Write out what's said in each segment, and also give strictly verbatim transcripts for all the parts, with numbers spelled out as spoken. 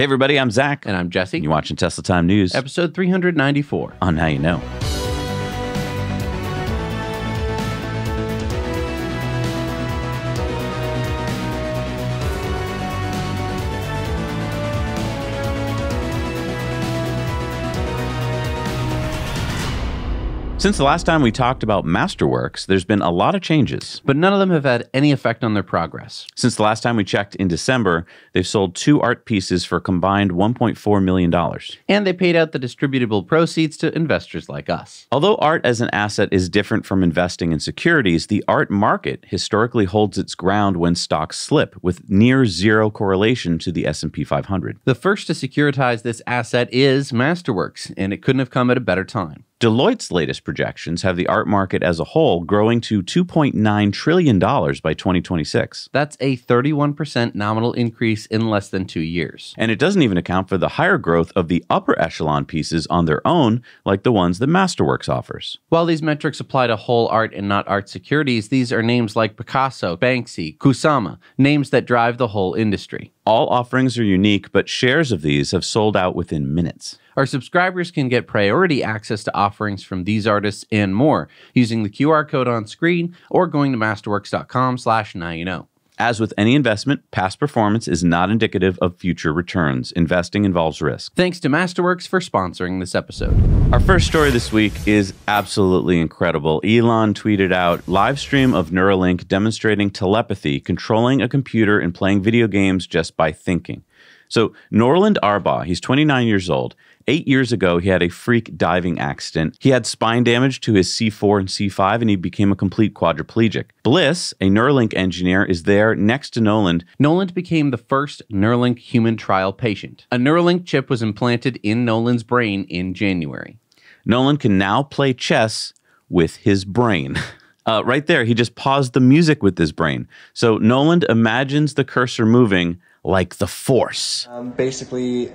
Hey, everybody, I'm Zach. And I'm Jesse. You're watching Tesla Time News. Episode three ninety-four. On Now You Know. Since the last time we talked about Masterworks, there's been a lot of changes. But none of them have had any effect on their progress. Since the last time we checked in December, they've sold two art pieces for a combined one point four million dollars. And they paid out the distributable proceeds to investors like us. Although art as an asset is different from investing in securities, the art market historically holds its ground when stocks slip, with near zero correlation to the S and P five hundred. The first to securitize this asset is Masterworks, and it couldn't have come at a better time. Deloitte's latest projections have the art market as a whole growing to two point nine trillion dollars by twenty twenty-six. That's a thirty-one percent nominal increase in less than two years. And it doesn't even account for the higher growth of the upper echelon pieces on their own, like the ones that Masterworks offers. While these metrics apply to whole art and not art securities, these are names like Picasso, Banksy, Kusama, names that drive the whole industry. All offerings are unique, but shares of these have sold out within minutes. Our subscribers can get priority access to offerings from these artists and more using the Q R code on screen or going to masterworks dot com slash now you know. As with any investment, past performance is not indicative of future returns. Investing involves risk. Thanks to Masterworks for sponsoring this episode. Our first story this week is absolutely incredible. Elon tweeted out, live stream of Neuralink demonstrating telepathy, controlling a computer and playing video games just by thinking. So Norland Arbaugh, he's twenty-nine years old. Eight years ago, he had a freak diving accident. He had spine damage to his C four and C five, and he became a complete quadriplegic. Bliss, a Neuralink engineer, is there next to Nolan. Nolan became the first Neuralink human trial patient. A Neuralink chip was implanted in Nolan's brain in January. Nolan can now play chess with his brain. Uh, right there, he just paused the music with his brain. So Nolan imagines the cursor moving like the Force. Um, basically,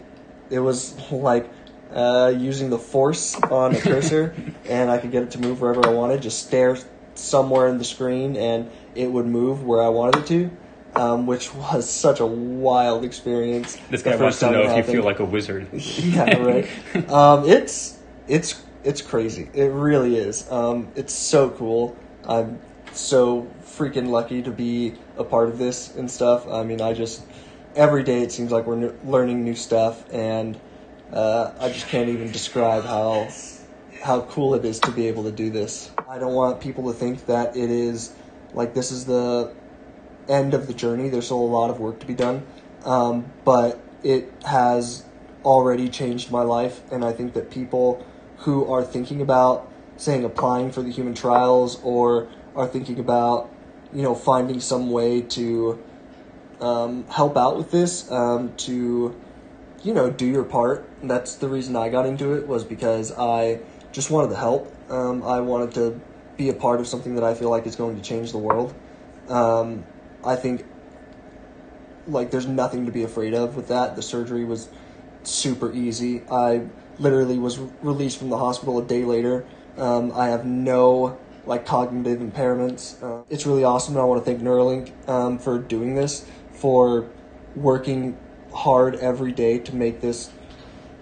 it was like uh, using the Force on a cursor, and I could get it to move wherever I wanted, just stare somewhere in the screen, and it would move where I wanted it to. Um, which was such a wild experience. This guy wants to know if happened. You feel like a wizard. Yeah, right. um, it's it's it's crazy. It really is. Um, it's so cool. I'm so freaking lucky to be a part of this and stuff. I mean, I just. Every day it seems like we're new, learning new stuff, and uh, I just can't even describe how how cool it is to be able to do this. I don't want people to think that it is, like, this is the end of the journey. There's still a lot of work to be done, um, but it has already changed my life, and I think that people who are thinking about, saying, applying for the human trials or are thinking about, you know, finding some way to Um, help out with this, um, to, you know, do your part. And that's the reason I got into it, was because I just wanted to help. Um, I wanted to be a part of something that I feel like is going to change the world. Um, I think, like, there's nothing to be afraid of with that. The surgery was super easy. I literally was released from the hospital a day later. Um, I have no... like cognitive impairments. Uh, it's really awesome, and I want to thank Neuralink um, for doing this, for working hard every day to make this,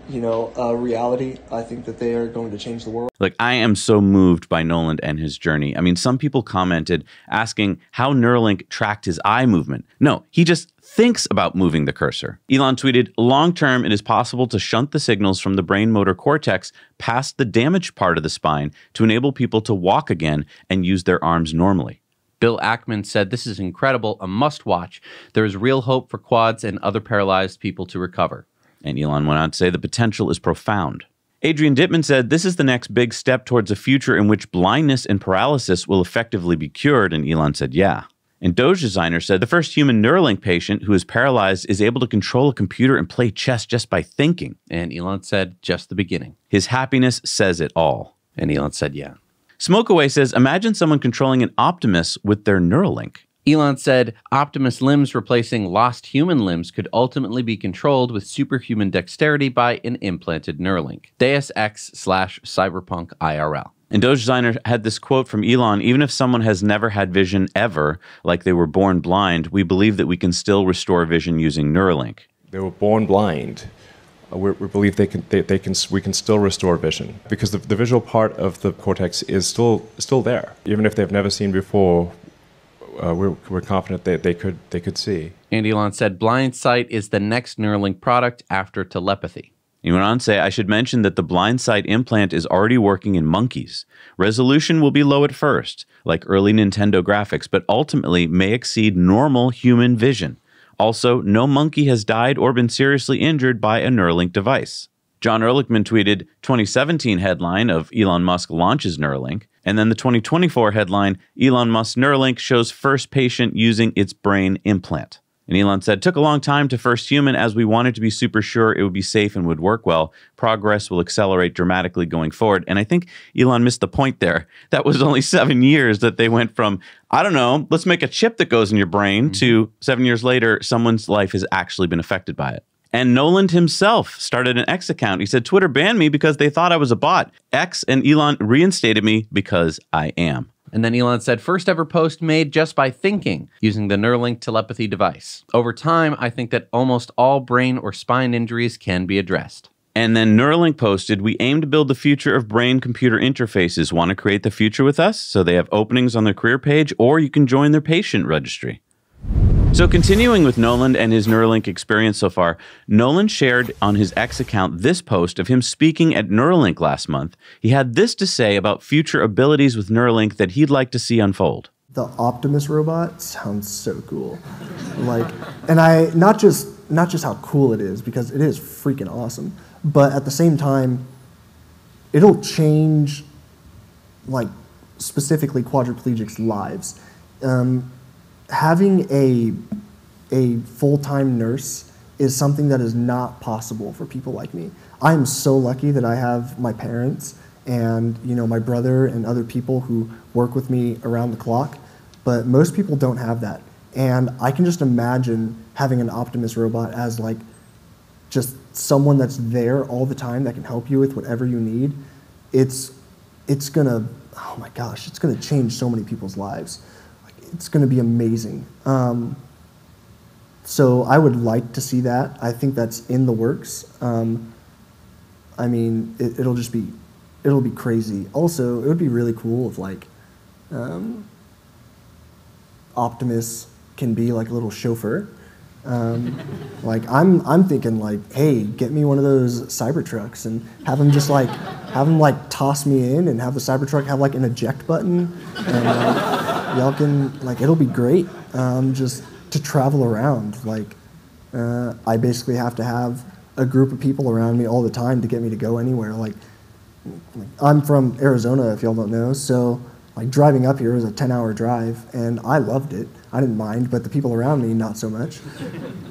you know, a reality. I think that they are going to change the world. Like, I am so moved by Nolan and his journey. I mean, some people commented asking how Neuralink tracked his eye movement. No, he just thinks about moving the cursor. Elon tweeted, long-term, it is possible to shunt the signals from the brain motor cortex past the damaged part of the spine to enable people to walk again and use their arms normally. Bill Ackman said, this is incredible, a must-watch. There is real hope for quads and other paralyzed people to recover. And Elon went on to say the potential is profound. Adrian Dittman said, this is the next big step towards a future in which blindness and paralysis will effectively be cured. And Elon said, yeah. And Doge Designer said, the first human Neuralink patient who is paralyzed is able to control a computer and play chess just by thinking. And Elon said, just the beginning. His happiness says it all. And Elon said, yeah. Smokeaway says, imagine someone controlling an Optimus with their Neuralink. Elon said, Optimus limbs replacing lost human limbs could ultimately be controlled with superhuman dexterity by an implanted Neuralink. Deus Ex slash cyberpunk I R L. And Doge Designer had this quote from Elon, even if someone has never had vision ever, like they were born blind, we believe that we can still restore vision using Neuralink. They were born blind. We, we believe they can, they, they can, we can still restore vision because the, the visual part of the cortex is still still there. Even if they've never seen before, uh, we're, we're confident that they could, they could see. And Elon said Blindsight is the next Neuralink product after telepathy. He went on to say, I should mention that the Blindsight implant is already working in monkeys. Resolution will be low at first, like early Nintendo graphics, but ultimately may exceed normal human vision. Also, no monkey has died or been seriously injured by a Neuralink device. John Ehrlichman tweeted, twenty seventeen headline of Elon Musk launches Neuralink, and then the twenty twenty-four headline, Elon Musk's Neuralink shows first patient using its brain implant. And Elon said, took a long time to first human as we wanted to be super sure it would be safe and would work well. Progress will accelerate dramatically going forward. And I think Elon missed the point there. That was only seven years that they went from, I don't know, let's make a chip that goes in your brain mm-hmm. to seven years later, someone's life has actually been affected by it. And Nolan himself started an X account. He said, Twitter banned me because they thought I was a bot. X and Elon reinstated me because I am. And then Elon said, first ever post made just by thinking using the Neuralink telepathy device. Over time, I think that almost all brain or spine injuries can be addressed. And then Neuralink posted, we aim to build the future of brain-computer interfaces. Want to create the future with us? So they have openings on their career page, or you can join their patient registry. So continuing with Nolan and his Neuralink experience so far, Nolan shared on his X account this post of him speaking at Neuralink last month. He had this to say about future abilities with Neuralink that he'd like to see unfold. The Optimus robot sounds so cool. Like, and I, not just, not just how cool it is, because it is freaking awesome, but at the same time, it'll change, like, specifically quadriplegics' lives. Um, Having a, a full-time nurse is something that is not possible for people like me. I am so lucky that I have my parents and, you know, my brother and other people who work with me around the clock, but most people don't have that. And I can just imagine having an Optimus robot as like just someone that's there all the time that can help you with whatever you need. It's, it's gonna, oh my gosh, it's gonna change so many people's lives. It's going to be amazing. Um, so I would like to see that. I think that's in the works. Um, I mean, it, it'll just be, it'll be crazy. Also, it would be really cool if like um, Optimus can be like a little chauffeur. Um, like I'm, I'm thinking like, hey, get me one of those Cybertrucks and have them just like, have them like toss me in and have the Cybertruck have like an eject button. And, uh, y'all can, like, it'll be great um, just to travel around. Like, uh, I basically have to have a group of people around me all the time to get me to go anywhere. Like, like I'm from Arizona, if y'all don't know, so, like, driving up here was a ten hour drive, and I loved it. I didn't mind, but the people around me, not so much.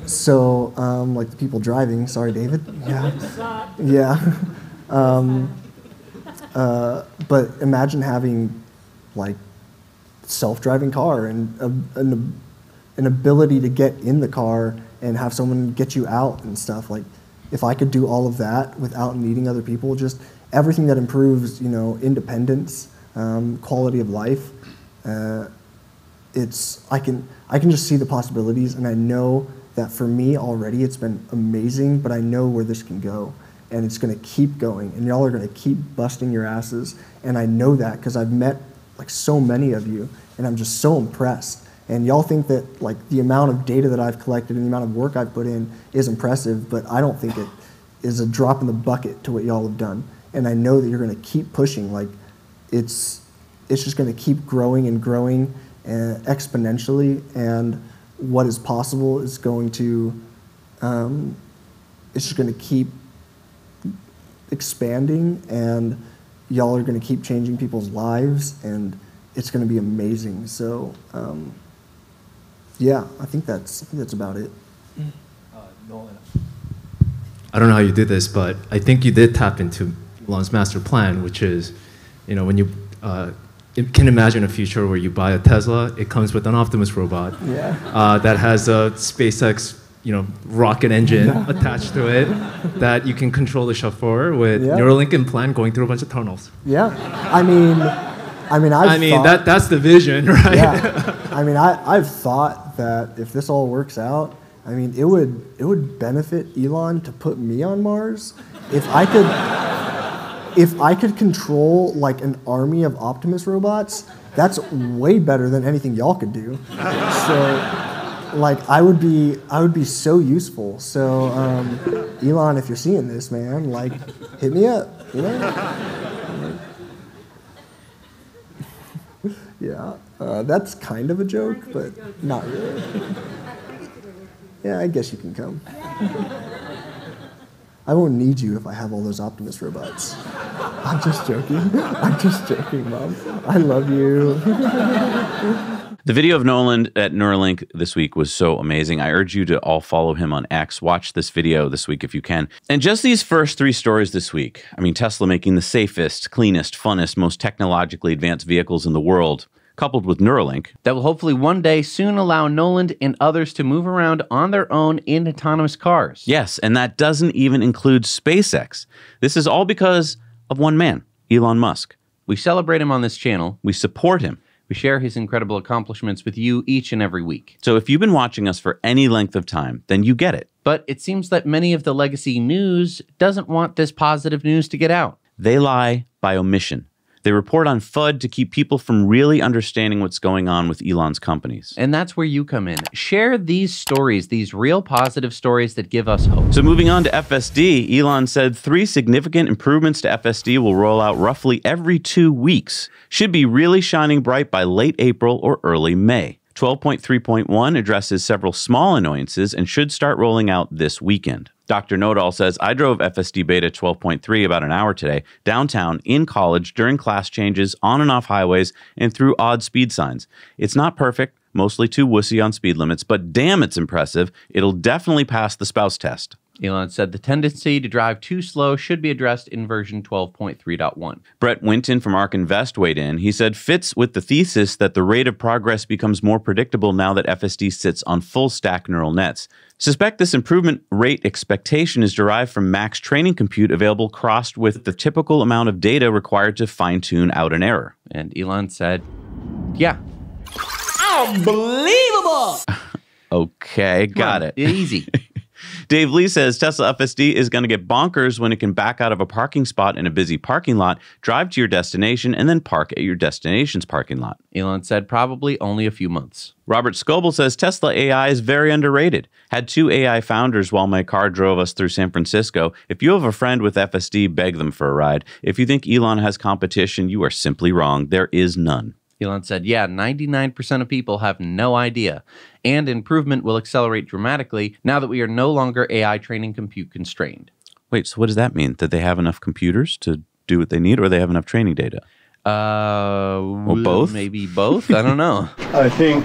So, um, like, the people driving, sorry, David. Yeah. Yeah. Um, uh, but imagine having, like, self-driving car and a, an, an ability to get in the car and have someone get you out and stuff. Like, if I could do all of that without needing other people, just everything that improves, you know, independence, um, quality of life, uh, it's, I can, I can just see the possibilities, and I know that for me already it's been amazing, but I know where this can go, and it's gonna keep going, and y'all are gonna keep busting your asses, and I know that because I've met like so many of you, and I'm just so impressed. And y'all think that like the amount of data that I've collected and the amount of work I've put in is impressive, but I don't think it is a drop in the bucket to what y'all have done. And I know that you're gonna keep pushing. Like it's, it's just gonna keep growing and growing and exponentially, and what is possible is going to, um, it's just gonna keep expanding, and y'all are going to keep changing people's lives, and it's going to be amazing. So, um, yeah, I think that's I think that's about it. Uh, Nolan, I don't know how you did this, but I think you did tap into Elon's master plan, which is, you know, when you uh, can imagine a future where you buy a Tesla, it comes with an Optimus robot yeah. uh, that has a SpaceX, you know, rocket engine attached to it that you can control the chauffeur with yeah. Neuralink implant going through a bunch of tunnels. Yeah, I mean, I mean, I've I mean thought, that that's the vision, right? Yeah, I mean, I I've thought that if this all works out, I mean, it would it would benefit Elon to put me on Mars if I could if I could control like an army of Optimus robots. That's way better than anything y'all could do. So. Like I would be, I would be so useful. So, um, Elon, if you're seeing this, man, like, hit me up. You know? Yeah, uh, that's kind of a joke, but not really. Yeah, I guess you can come. I won't need you if I have all those Optimus robots. I'm just joking. I'm just joking, Mom. I love you. The video of Nolan at Neuralink this week was so amazing. I urge you to all follow him on X. Watch this video this week if you can. And just these first three stories this week. I mean, Tesla making the safest, cleanest, funnest, most technologically advanced vehicles in the world, coupled with Neuralink. That will hopefully one day soon allow Nolan and others to move around on their own in autonomous cars. Yes, and that doesn't even include SpaceX. This is all because of one man, Elon Musk. We celebrate him on this channel. We support him. We share his incredible accomplishments with you each and every week. So if you've been watching us for any length of time, then you get it. But it seems that many of the legacy news doesn't want this positive news to get out. They lie by omission. They report on FUD to keep people from really understanding what's going on with Elon's companies. And that's where you come in. Share these stories, these real positive stories that give us hope. So moving on to F S D, Elon said three significant improvements to F S D will roll out roughly every two weeks. Should be really shining bright by late April or early May. twelve point three point one addresses several small annoyances and should start rolling out this weekend. Doctor Nodal says, I drove F S D Beta twelve point three about an hour today, downtown, in college, during class changes, on and off highways, and through odd speed signs. It's not perfect, mostly too wussy on speed limits, but damn, it's impressive. It'll definitely pass the spouse test. Elon said the tendency to drive too slow should be addressed in version twelve point three point one. Brett Winton from ARK Invest weighed in. He said, fits with the thesis that the rate of progress becomes more predictable now that F S D sits on full-stack neural nets. Suspect this improvement rate expectation is derived from max training compute available crossed with the typical amount of data required to fine-tune out an error. And Elon said, yeah. Unbelievable! Okay, got it. Easy. Dave Lee says Tesla F S D is going to get bonkers when it can back out of a parking spot in a busy parking lot, drive to your destination, and then park at your destination's parking lot. Elon said probably only a few months. Robert Scoble says Tesla A I is very underrated. Had two A I founders while my car drove us through San Francisco. If you have a friend with F S D, beg them for a ride. If you think Elon has competition, you are simply wrong. There is none. Elon said, yeah, ninety-nine percent of people have no idea, and improvement will accelerate dramatically now that we are no longer A I training compute constrained. Wait, so what does that mean? That they have enough computers to do what they need, or they have enough training data? Uh, or both? Maybe both? I don't know. I think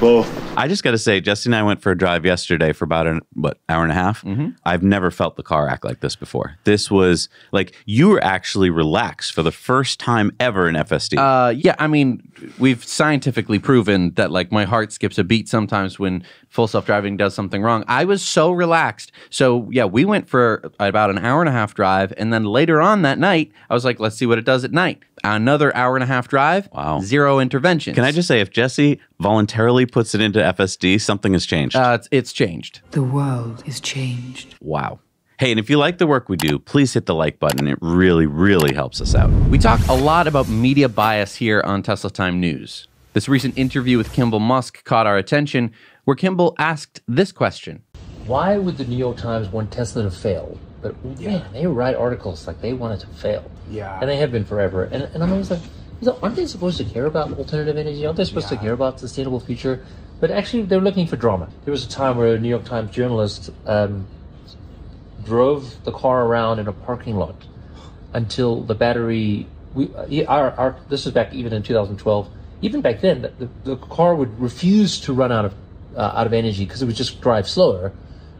both. I just got to say, Jesse and I went for a drive yesterday for about an what, hour and a half. Mm-hmm. I've never felt the car act like this before. This was like you were actually relaxed for the first time ever in F S D. Uh, yeah, I mean, we've scientifically proven that like my heart skips a beat sometimes when full self-driving does something wrong. I was so relaxed. So yeah, we went for about an hour and a half drive. And then later on that night, I was like, let's see what it does at night. Another hour and a half drive, wow. Zero interventions. Can I just say, if Jesse voluntarily puts it into F S D, something has changed. Uh, it's, it's changed. The world is changed. Wow. Hey, and if you like the work we do, please hit the like button. It really, really helps us out. We talk a lot about media bias here on Tesla Time News. This recent interview with Kimbal Musk caught our attention, where Kimbal asked this question. Why would the New York Times want Tesla to fail? But yeah. Man, they write articles like they want it to fail. Yeah. And they have been forever. And, and I'm always like, aren't they supposed to care about alternative energy? Aren't they supposed yeah. to care about sustainable future? But actually, they're looking for drama. There was a time where a New York Times journalist um, drove the car around in a parking lot until the battery, we, uh, our, our, this was back even in two thousand twelve, even back then, the, the car would refuse to run out of, uh, out of energy because it would just drive slower.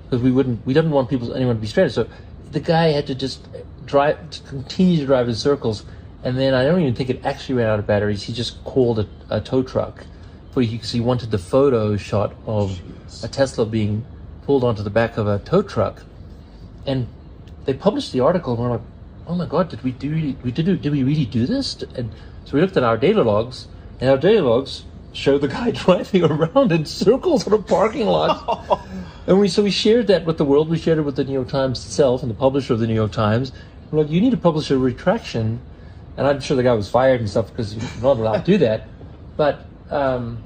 Because we wouldn't, we didn't want people, anyone to be stranded. So the guy had to just drive, to continue to drive in circles. And then I don't even think it actually ran out of batteries. He just called a, a tow truck because he wanted the photo shot of Jeez. a Tesla being pulled onto the back of a tow truck. And they published the article, and we're like, oh my God, did we do, we did, did we really do this? And so we looked at our data logs, and our data logs show the guy driving around in circles in a parking lot. And we so we shared that with the world. We shared it with the New York Times itself and the publisher of the New York Times. We're like, you need to publish a retraction. And I'm sure the guy was fired and stuff because you're not allowed to do that. But, um,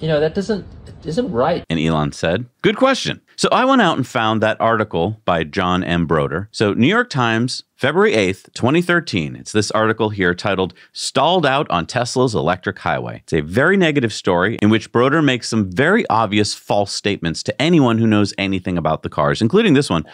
you know, that doesn't isn't right. And Elon said, good question. So I went out and found that article by John M. Broder. So New York Times, February eighth, twenty thirteen. It's this article here titled, Stalled Out on Tesla's Electric Highway. It's a very negative story in which Broder makes some very obvious false statements to anyone who knows anything about the cars, including this one.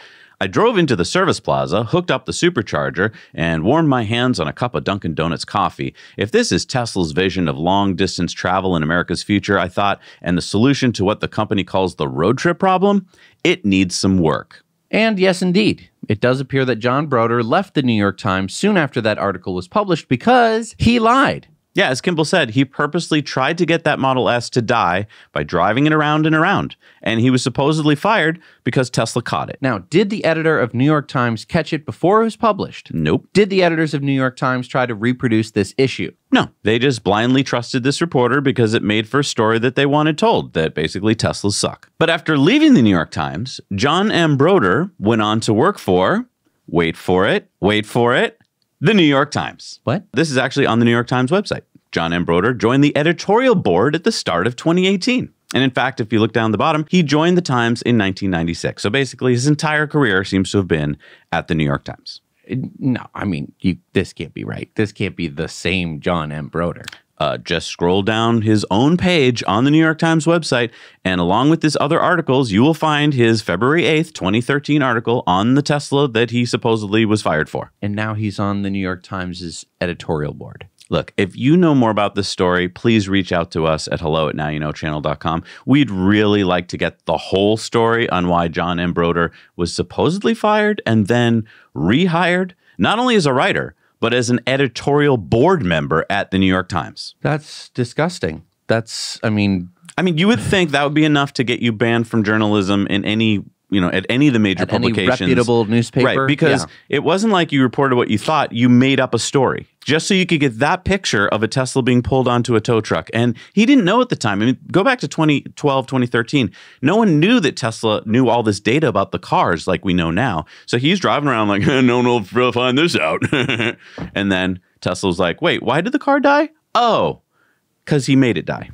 I drove into the service plaza, hooked up the supercharger, and warmed my hands on a cup of Dunkin' Donuts coffee. If this is Tesla's vision of long-distance travel in America's future, I thought, and the solution to what the company calls the road trip problem, it needs some work. And yes, indeed, it does appear that John Broder left the New York Times soon after that article was published because he lied. Yeah, as Kimbal said, he purposely tried to get that Model S to die by driving it around and around, and he was supposedly fired because Tesla caught it. Now, did the editor of New York Times catch it before it was published? Nope. Did the editors of New York Times try to reproduce this issue? No. They just blindly trusted this reporter because it made for a story that they wanted told, that basically Teslas suck. But after leaving the New York Times, John M. Broder went on to work for, wait for it, wait for it, The New York Times. What? This is actually on the New York Times website. John M. Broder joined the editorial board at the start of twenty eighteen. And in fact, if you look down the bottom, he joined the Times in nineteen ninety-six. So basically, his entire career seems to have been at the New York Times. No, I mean, you, this can't be right. This can't be the same John M. Broder. Uh, just scroll down his own page on the New York Times website, and along with his other articles, you will find his February eighth, twenty thirteen article on the Tesla that he supposedly was fired for. And now he's on the New York Times' editorial board. Look, if you know more about this story, please reach out to us at hello at now you know channel dot com. We'd really like to get the whole story on why John M. Broder was supposedly fired and then rehired, not only as a writer, but as an editorial board member at the New York Times. That's disgusting. That's, I mean... I mean, you would think that would be enough to get you banned from journalism in any, you know, at any of the major publications. Any reputable newspaper. Right, because yeah. It wasn't like you reported what you thought. You made up a story just so you could get that picture of a Tesla being pulled onto a tow truck. And he didn't know at the time. I mean, go back to twenty twelve, twenty thirteen. No one knew that Tesla knew all this data about the cars like we know now. So he's driving around like, no one will find this out. And then Tesla was like, wait, why did the car die? Oh, because he made it die.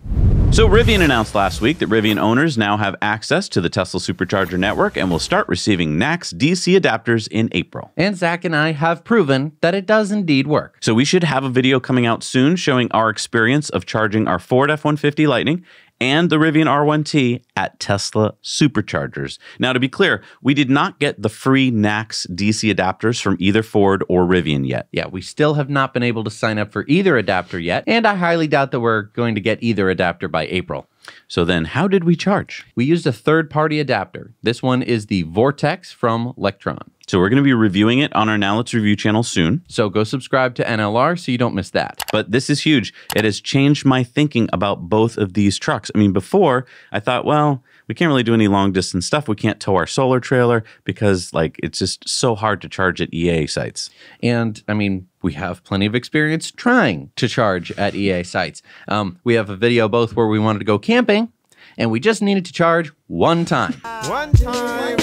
So Rivian announced last week that Rivian owners now have access to the Tesla Supercharger network and will start receiving N A C S D C adapters in April. And Zach and I have proven that it does indeed work. So we should have a video coming out soon showing our experience of charging our Ford F one fifty Lightning and the Rivian R one T at Tesla Superchargers. Now, to be clear, we did not get the free N A C S D C adapters from either Ford or Rivian yet. Yeah, we still have not been able to sign up for either adapter yet, and I highly doubt that we're going to get either adapter by April. So then, how did we charge? We used a third-party adapter. This one is the Vortex from Lectron. So we're going to be reviewing it on our Now Let's Review channel soon. So go subscribe to N L R so you don't miss that. But this is huge. It has changed my thinking about both of these trucks. I mean, before I thought, well, we can't really do any long distance stuff. We can't tow our solar trailer because like it's just so hard to charge at E A sites. And I mean, we have plenty of experience trying to charge at E A sites. Um, we have a video both where we wanted to go camping and we just needed to charge one time. One time.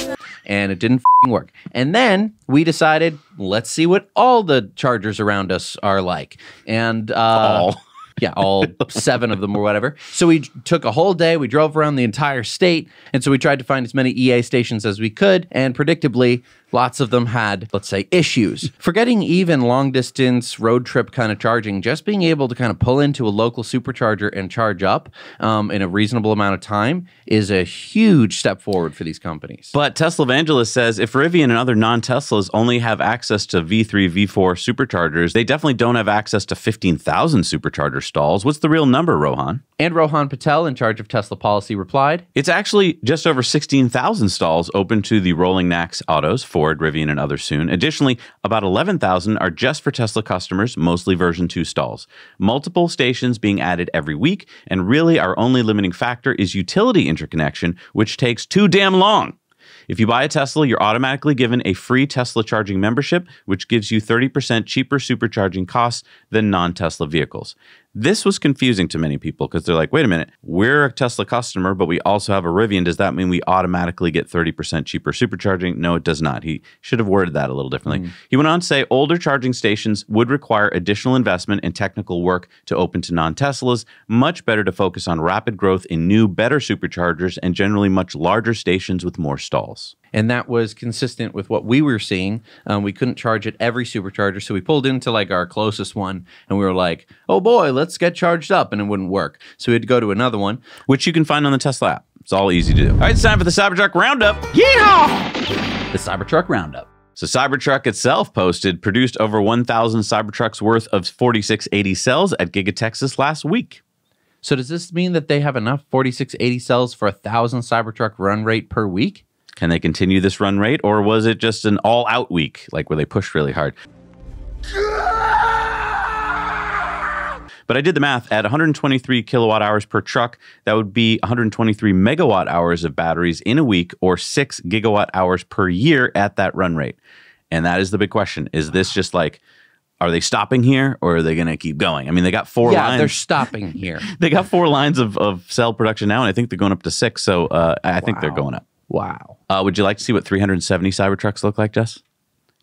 And it didn't f***ing work. And then we decided, let's see what all the chargers around us are like. And uh, all. Yeah, all seven of them or whatever. So we took a whole day. We drove around the entire state. And so we tried to find as many E A stations as we could. And predictably, lots of them had, let's say, issues. Forgetting even long distance road trip kind of charging, just being able to kind of pull into a local supercharger and charge up um, in a reasonable amount of time is a huge step forward for these companies. But Tesla Evangelist says if Rivian and other non-Teslas only have access to V three, V four superchargers, they definitely don't have access to fifteen thousand supercharger stalls. What's the real number, Rohan? And Rohan Patel, in charge of Tesla policy, replied, it's actually just over sixteen thousand stalls open to the rolling N A C S autos, Ford, Rivian, and others soon. Additionally, about eleven thousand are just for Tesla customers, mostly version two stalls. Multiple stations being added every week, and really our only limiting factor is utility interconnection, which takes too damn long. If you buy a Tesla, you're automatically given a free Tesla charging membership, which gives you thirty percent cheaper supercharging costs than non-Tesla vehicles. This was confusing to many people because they're like, wait a minute, we're a Tesla customer, but we also have a Rivian. Does that mean we automatically get thirty percent cheaper supercharging? No, it does not. He should have worded that a little differently. Mm. He went on to say older charging stations would require additional investment and technical work to open to non-Teslas. Much better to focus on rapid growth in new, better superchargers and generally much larger stations with more stalls. And that was consistent with what we were seeing. Um, we couldn't charge at every supercharger, so we pulled into like our closest one, and we were like, oh boy, let's get charged up, and it wouldn't work. So we had to go to another one. Which you can find on the Tesla app. It's all easy to do. All right, it's time for the Cybertruck Roundup. Yeehaw! The Cybertruck Roundup. So Cybertruck itself posted, produced over one thousand Cybertrucks worth of forty-six eighty cells at Giga Texas last week. So does this mean that they have enough forty-six eighty cells for a one thousand Cybertruck run rate per week? Can they continue this run rate, or was it just an all-out week, like where they pushed really hard? But I did the math. At one hundred twenty-three kilowatt hours per truck, that would be one hundred twenty-three megawatt hours of batteries in a week, or six gigawatt hours per year at that run rate. And that is the big question. Is this just like, are they stopping here, or are they going to keep going? I mean, they got four yeah, lines. Yeah, they're stopping here. They got four lines of, of cell production now, and I think they're going up to six, so uh, I wow. think they're going up. Wow. Uh, would you like to see what three hundred seventy Cybertrucks look like, Jess?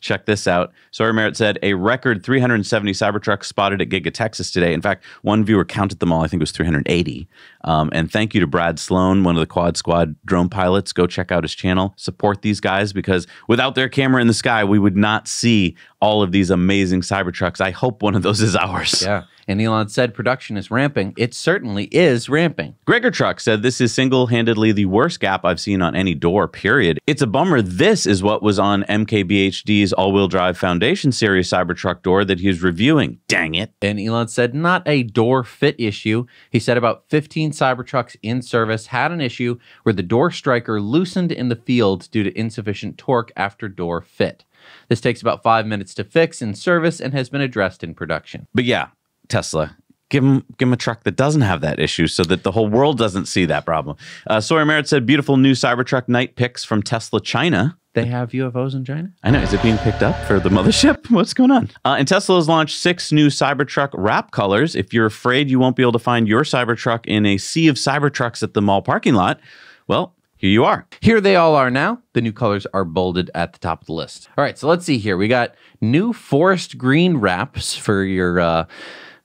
Check this out. Sawyer Merritt said a record three hundred seventy Cybertrucks spotted at Giga Texas today. In fact, one viewer counted them all. I think it was three hundred eighty. Um, and thank you to Brad Sloan, one of the Quad Squad drone pilots. Go check out his channel. Support these guys, because without their camera in the sky, we would not see all of these amazing Cybertrucks. I hope one of those is ours. Yeah. And Elon said production is ramping. It certainly is ramping. Gregor Truck said this is single-handedly the worst gap I've seen on any door, period. It's a bummer. This is what was on M K B H D's all-wheel drive Foundation Series Cybertruck door that he's reviewing. Dang it. And Elon said not a door fit issue. He said about fifteen Cybertrucks in service had an issue where the door striker loosened in the field due to insufficient torque after door fit. This takes about five minutes to fix in service and has been addressed in production. But yeah. Tesla, give him, give him a truck that doesn't have that issue so that the whole world doesn't see that problem. Uh, Sawyer Merritt said, beautiful new Cybertruck night pics from Tesla China. They have U F Os in China? I know. Is it being picked up for the mothership? What's going on? Uh, and Tesla has launched six new Cybertruck wrap colors. If you're afraid you won't be able to find your Cybertruck in a sea of Cybertrucks at the mall parking lot, well, here you are. Here they all are now. The new colors are bolded at the top of the list. All right, so let's see here. We got new forest green wraps for your... Uh,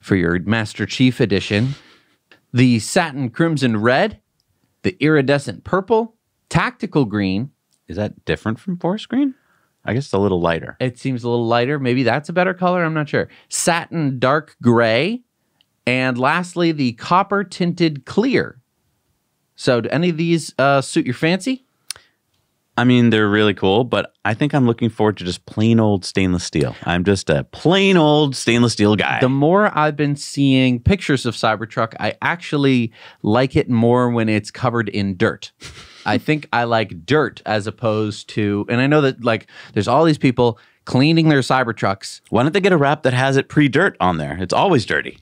for your Master Chief edition, the satin crimson red, the iridescent purple, tactical green. Is that different from forest green? I guess it's a little lighter. It seems a little lighter. Maybe that's a better color. I'm not sure. Satin dark gray. And lastly, the copper tinted clear. So do any of these uh, suit your fancy? I mean, they're really cool, but I think I'm looking forward to just plain old stainless steel. I'm just a plain old stainless steel guy. The more I've been seeing pictures of Cybertruck, I actually like it more when it's covered in dirt. I think I like dirt as opposed to, and I know that like there's all these people cleaning their Cybertrucks. Why don't they get a wrap that has it pre-dirt on there? It's always dirty.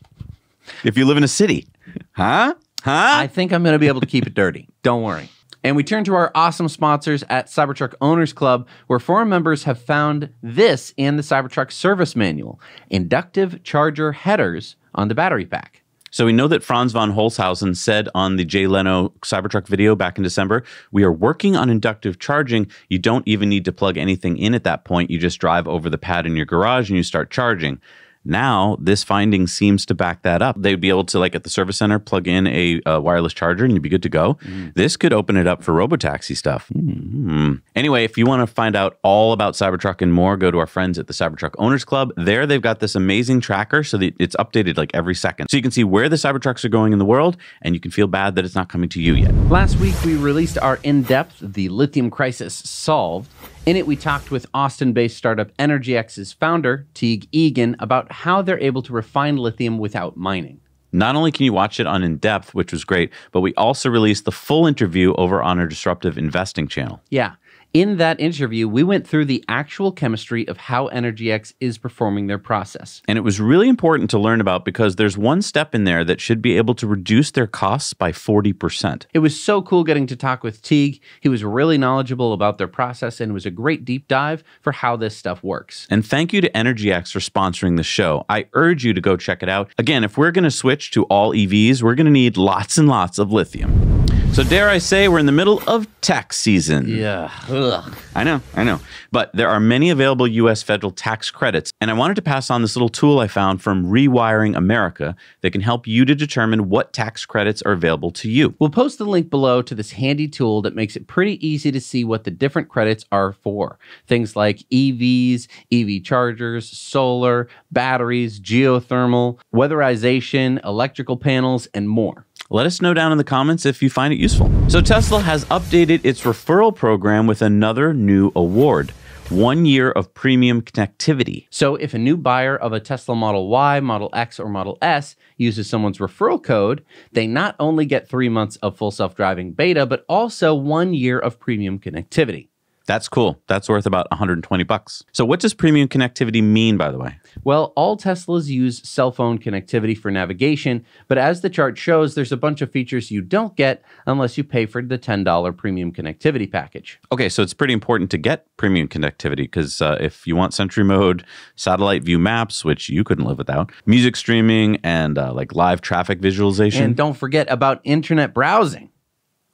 If you live in a city. Huh? Huh? I think I'm going to be able to keep it dirty. Don't worry. And we turn to our awesome sponsors at Cybertruck Owners Club, where forum members have found this in the Cybertruck service manual, inductive charger headers on the battery pack. So we know that Franz von Holzhausen said on the Jay Leno Cybertruck video back in December, we are working on inductive charging. You don't even need to plug anything in at that point. You just drive over the pad in your garage and you start charging. Now, this finding seems to back that up. They'd be able to, like at the service center, plug in a, a wireless charger and you'd be good to go. Mm. This could open it up for robotaxi stuff. Mm. Anyway, if you want to find out all about Cybertruck and more, go to our friends at the Cybertruck Owners Club. There, they've got this amazing tracker so that it's updated like every second. So you can see where the Cybertrucks are going in the world, and you can feel bad that it's not coming to you yet. Last week, we released our in-depth The Lithium Crisis Solved. In it, we talked with Austin-based startup EnergyX's founder, Teague Egan, about how they're able to refine lithium without mining. Not only can you watch it on In Depth, which was great, but we also released the full interview over on our Disruptive Investing channel. Yeah. In that interview, we went through the actual chemistry of how EnergyX is performing their process. And it was really important to learn about because there's one step in there that should be able to reduce their costs by forty percent. It was so cool getting to talk with Teague. He was really knowledgeable about their process and was a great deep dive for how this stuff works. And thank you to EnergyX for sponsoring the show. I urge you to go check it out. Again, if we're going to switch to all E Vs, we're going to need lots and lots of lithium. So dare I say we're in the middle of tax season. Yeah. Ugh. I know, I know. But there are many available U S federal tax credits, and I wanted to pass on this little tool I found from Rewiring America that can help you to determine what tax credits are available to you. We'll post the link below to this handy tool that makes it pretty easy to see what the different credits are for. Things like E Vs, E V chargers, solar, batteries, geothermal, weatherization, electrical panels, and more. Let us know down in the comments if you find it useful. So Tesla has updated its referral program with another new award, one year of premium connectivity. So if a new buyer of a Tesla Model Y, Model X, or Model S uses someone's referral code, they not only get three months of full self-driving beta, but also one year of premium connectivity. That's cool. That's worth about one hundred twenty bucks. So what does premium connectivity mean, by the way? Well, all Teslas use cell phone connectivity for navigation, but as the chart shows, there's a bunch of features you don't get unless you pay for the ten dollar premium connectivity package. Okay, so it's pretty important to get premium connectivity because uh, if you want Sentry Mode, satellite view maps, which you couldn't live without, music streaming, and uh, like live traffic visualization. And don't forget about internet browsing.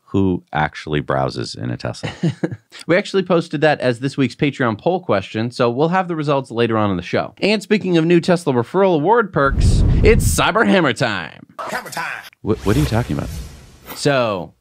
Who actually browses in a Tesla? We actually posted that as this week's Patreon poll question, so we'll have the results later on in the show. And speaking of new Tesla referral award perks, it's Cyber Hammer time. Hammer time. What, what are you talking about? So,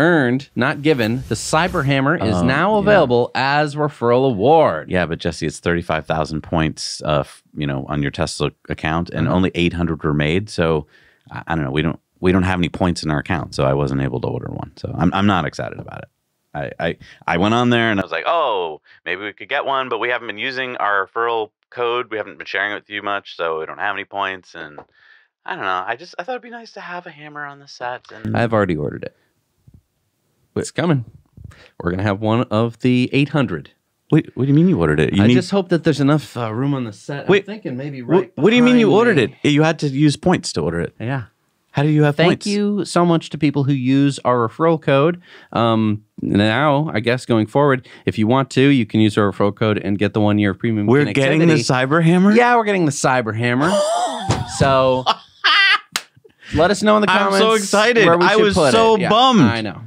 earned, not given, the Cyber Hammer is um, now available yeah. as referral award. Yeah, but Jesse, it's thirty-five thousand points, uh, you know, on your Tesla account, and mm-hmm. only eight hundred were made. So, I, I don't know. We don't. We don't have any points in our account, so I wasn't able to order one. So I'm, I'm not excited about it. I, I I went on there and I was like, oh, maybe we could get one, but we haven't been using our referral code. We haven't been sharing it with you much, so we don't have any points. And I don't know. I just I thought it'd be nice to have a hammer on the set. And I've already ordered it. It's coming. We're gonna have one of the eight hundred. Wait, what do you mean you ordered it? You I need... just hope that there's enough uh, room on the set. Wait, I'm thinking maybe right. What do you mean you ordered me. it? You had to use points to order it. Yeah. How do you have Thank points? Thank you so much to people who use our referral code. Um, now, I guess going forward, if you want to, you can use our referral code and get the one year of premium We're connectivity. Getting the Cyber Hammer? Yeah, we're getting the Cyber Hammer. So let us know in the comments. I'm so excited. Where we I was so yeah, bummed. I know.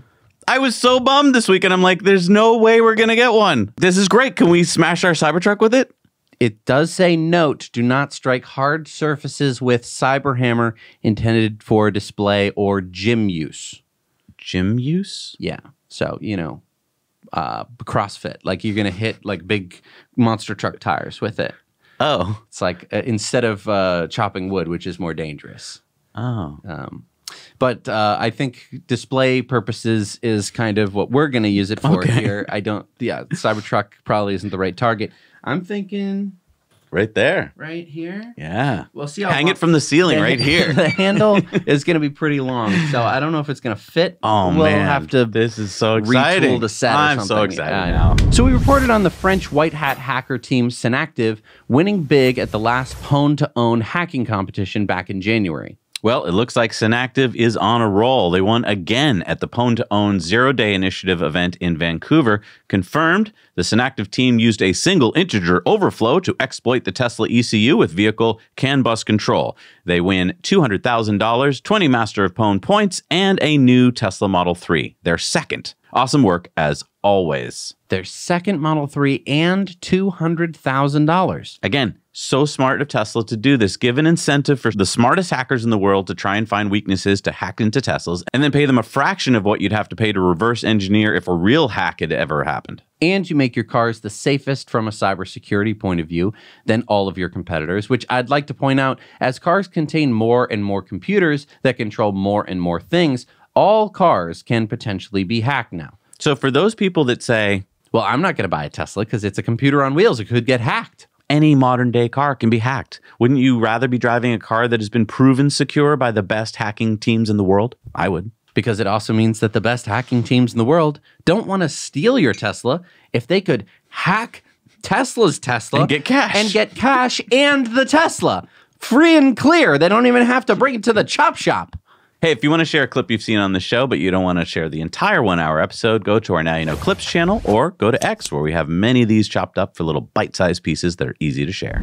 I was so bummed this week, and I'm like, there's no way we're going to get one. This is great. Can we smash our Cybertruck with it? It does say, note, do not strike hard surfaces with Cyber Hammer intended for display or gym use. Gym use? Yeah. So, you know, uh, CrossFit. Like, you're going to hit, like, big monster truck tires with it. Oh. It's like, uh, instead of uh, chopping wood, which is more dangerous. Oh. Um, but uh, I think display purposes is kind of what we're going to use it for okay. here. I don't, yeah, Cybertruck probably isn't the right target. I'm thinking... Right there. Right here? Yeah. Well, see, I'll hang it from the ceiling the, right here. The handle is going to be pretty long, so I don't know if it's going to fit. Oh, we'll man. We'll have to this is so exciting. The set I'm or so excited I know. now. So we reported on the French white hat hacker team Synactive winning big at the last Pwn to Own hacking competition back in January. Well, it looks like Synactive is on a roll. They won again at the Pwn to Own Zero Day Initiative event in Vancouver. Confirmed, the Synactive team used a single integer overflow to exploit the Tesla E C U with vehicle C A N bus control. They win two hundred thousand dollars, twenty Master of Pwn points, and a new Tesla Model three. Their second. Awesome work, as always. Their second Model three and two hundred thousand dollars. Again, so smart of Tesla to do this. Give an incentive for the smartest hackers in the world to try and find weaknesses to hack into Teslas, and then pay them a fraction of what you'd have to pay to reverse engineer if a real hack had ever happened. And you make your cars the safest from a cybersecurity point of view than all of your competitors, which I'd like to point out, as cars contain more and more computers that control more and more things, all cars can potentially be hacked now. So for those people that say, well, I'm not going to buy a Tesla because it's a computer on wheels, it could get hacked. Any modern day car can be hacked. Wouldn't you rather be driving a car that has been proven secure by the best hacking teams in the world? I would. because it also means that the best hacking teams in the world don't want to steal your Tesla if they could hack Tesla's Tesla and get cash and get cash and the Tesla free and clear. They don't even have to bring it to the chop shop. Hey, if you want to share a clip you've seen on the show, but you don't want to share the entire one-hour episode, go to our Now You Know Clips channel or go to X, where we have many of these chopped up for little bite-sized pieces that are easy to share.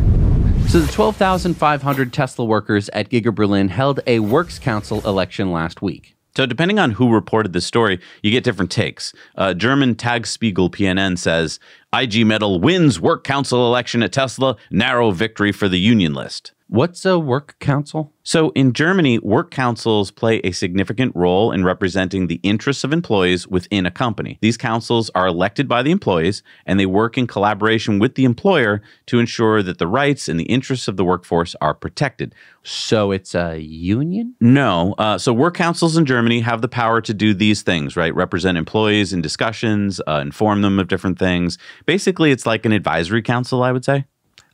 So the twelve thousand five hundred Tesla workers at Giga Berlin held a works council election last week. So depending on who reported this story, you get different takes. Uh, German Tagesspiegel P N N says, I G Metal wins work council election at Tesla, narrow victory for the union list. What's a work council? So in Germany, work councils play a significant role in representing the interests of employees within a company. These councils are elected by the employees, and they work in collaboration with the employer to ensure that the rights and the interests of the workforce are protected. So it's a union? No. Uh, so work councils in Germany have the power to do these things, right? Represent employees in discussions, uh, inform them of different things. Basically, it's like an advisory council, I would say.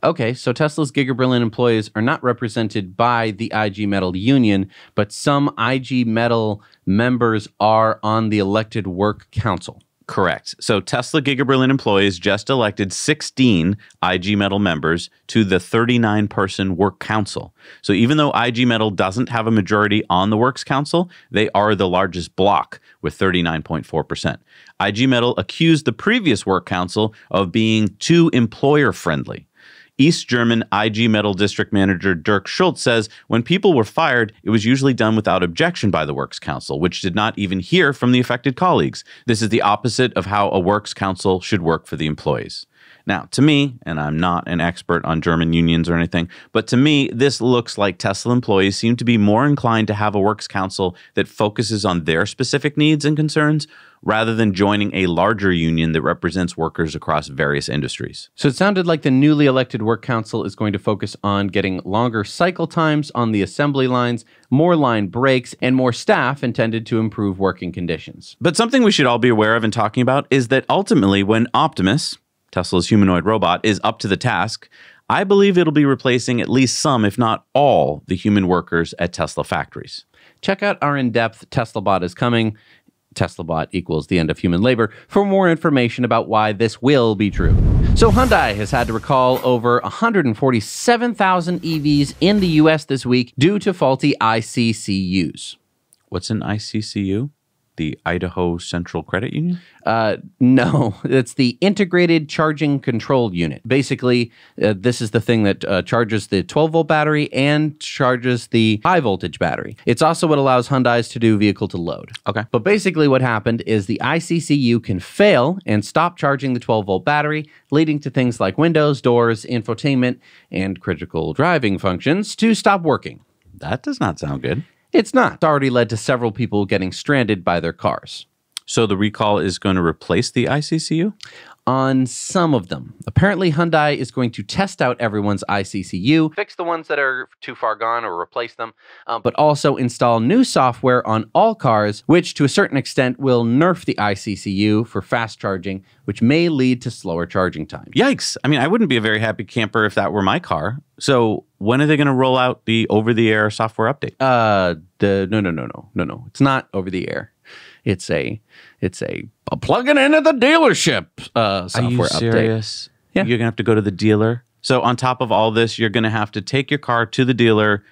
Okay, so Tesla's Giga Berlin employees are not represented by the I G Metal union, but some I G Metal members are on the elected work council. Correct. So Tesla Giga Berlin employees just elected sixteen I G Metal members to the thirty-nine person work council. So even though I G Metal doesn't have a majority on the works council, they are the largest block with thirty-nine point four percent. I G Metal accused the previous work council of being too employer-friendly. East German I G Metal District Manager Dirk Schultz says when people were fired, it was usually done without objection by the Works Council, which did not even hear from the affected colleagues. This is the opposite of how a Works Council should work for the employees. Now, to me, and I'm not an expert on German unions or anything, but to me, this looks like Tesla employees seem to be more inclined to have a works council that focuses on their specific needs and concerns rather than joining a larger union that represents workers across various industries. So it sounded like the newly elected work council is going to focus on getting longer cycle times on the assembly lines, more line breaks, and more staff intended to improve working conditions. But something we should all be aware of in talking about is that ultimately when Optimus, Tesla's humanoid robot, is up to the task, I believe it'll be replacing at least some, if not all, the human workers at Tesla factories. Check out our in-depth TeslaBot is coming, TeslaBot equals the end of human labor, for more information about why this will be true. So Hyundai has had to recall over one hundred forty-seven thousand E Vs in the U S this week due to faulty I C C Us. What's an I C C U? The Idaho Central Credit Union? Uh, no, it's the Integrated Charging Control Unit. Basically, uh, this is the thing that uh, charges the twelve volt battery and charges the high voltage battery. It's also what allows Hyundais to do vehicle to load. Okay. But basically what happened is the I C C U can fail and stop charging the twelve volt battery, leading to things like windows, doors, infotainment, and critical driving functions to stop working. That does not sound good. It's not. It's already led to several people getting stranded by their cars. So the recall is going to replace the I C C U? On some of them. Apparently, Hyundai is going to test out everyone's I C C U, fix the ones that are too far gone or replace them, um, but also install new software on all cars, which to a certain extent will nerf the I C C U for fast charging, which may lead to slower charging time. Yikes. I mean, I wouldn't be a very happy camper if that were my car. So when are they going to roll out the over-the-air software update? Uh, the, no, no, no, no, no, no. It's not over-the-air. It's a, it's a, a plugging into the dealership uh, software update. Are you serious? Update. Yeah. You're going to have to go to the dealer. So on top of all this, you're going to have to take your car to the dealer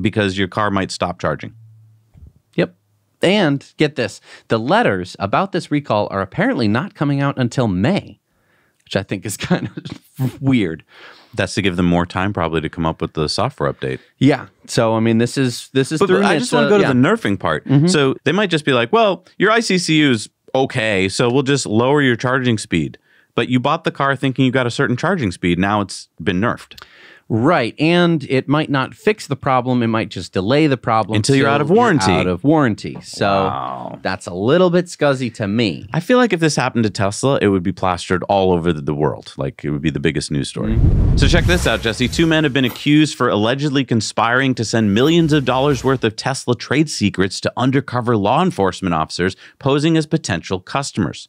because your car might stop charging. Yep. And get this, the letters about this recall are apparently not coming out until May, which I think is kind of weird. That's to give them more time probably to come up with the software update. Yeah. So, I mean, this is this is. But, but I just want to go to yeah. the nerfing part. Mm-hmm. So they might just be like, well, your I C C U is okay, so we'll just lower your charging speed. But you bought the car thinking you got a certain charging speed. Now it's been nerfed. Right. And it might not fix the problem. It might just delay the problem. Until you're out of warranty. Out of warranty. So wow. That's a little bit scuzzy to me. I feel like if this happened to Tesla, it would be plastered all over the world. Like, it would be the biggest news story. Mm-hmm. So check this out, Jesse. Two men have been accused for allegedly conspiring to send millions of dollars worth of Tesla trade secrets to undercover law enforcement officers posing as potential customers.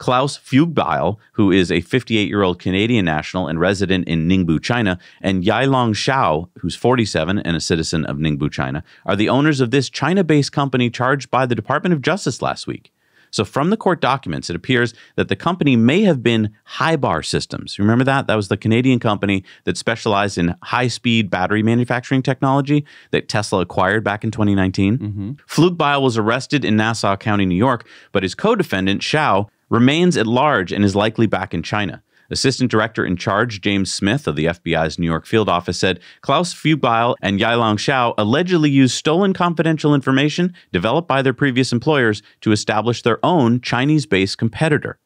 Klaus Fugbeil, who is a fifty-eight-year-old Canadian national and resident in Ningbo, China, and Yailong Xiao, who's forty-seven and a citizen of Ningbo, China, are the owners of this China-based company charged by the Department of Justice last week. So from the court documents, it appears that the company may have been Hi-Bar Systems. Remember that? That was the Canadian company that specialized in high-speed battery manufacturing technology that Tesla acquired back in twenty nineteen. Mm-hmm. Fugbeil was arrested in Nassau County, New York, but his co-defendant, Xiao, remains at large and is likely back in China. Assistant Director in Charge James Smith of the F B I's New York field office said Klaus Fugbeil and Yailong Xiao allegedly used stolen confidential information developed by their previous employers to establish their own Chinese-based competitor.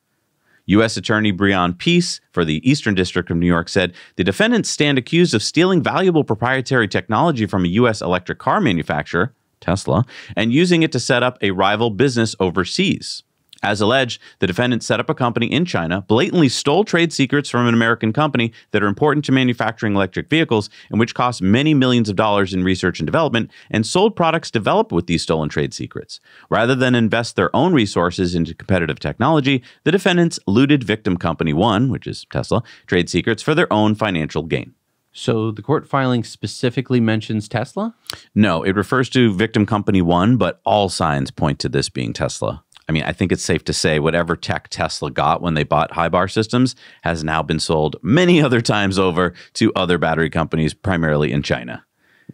U S Attorney Breon Peace for the Eastern District of New York said the defendants stand accused of stealing valuable proprietary technology from a U S electric car manufacturer, Tesla, and using it to set up a rival business overseas. As alleged, the defendants set up a company in China, blatantly stole trade secrets from an American company that are important to manufacturing electric vehicles and which cost many millions of dollars in research and development, and sold products developed with these stolen trade secrets. Rather than invest their own resources into competitive technology, the defendants looted victim company one, which is Tesla, trade secrets for their own financial gain. So the court filing specifically mentions Tesla? No, it refers to victim company one, but all signs point to this being Tesla. I mean, I think it's safe to say whatever tech Tesla got when they bought Hi-Bar Systems has now been sold many other times over to other battery companies, primarily in China.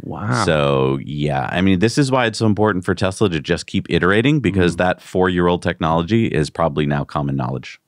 Wow. So, yeah, I mean, this is why it's so important for Tesla to just keep iterating, because mm-hmm. that four-year-old technology is probably now common knowledge.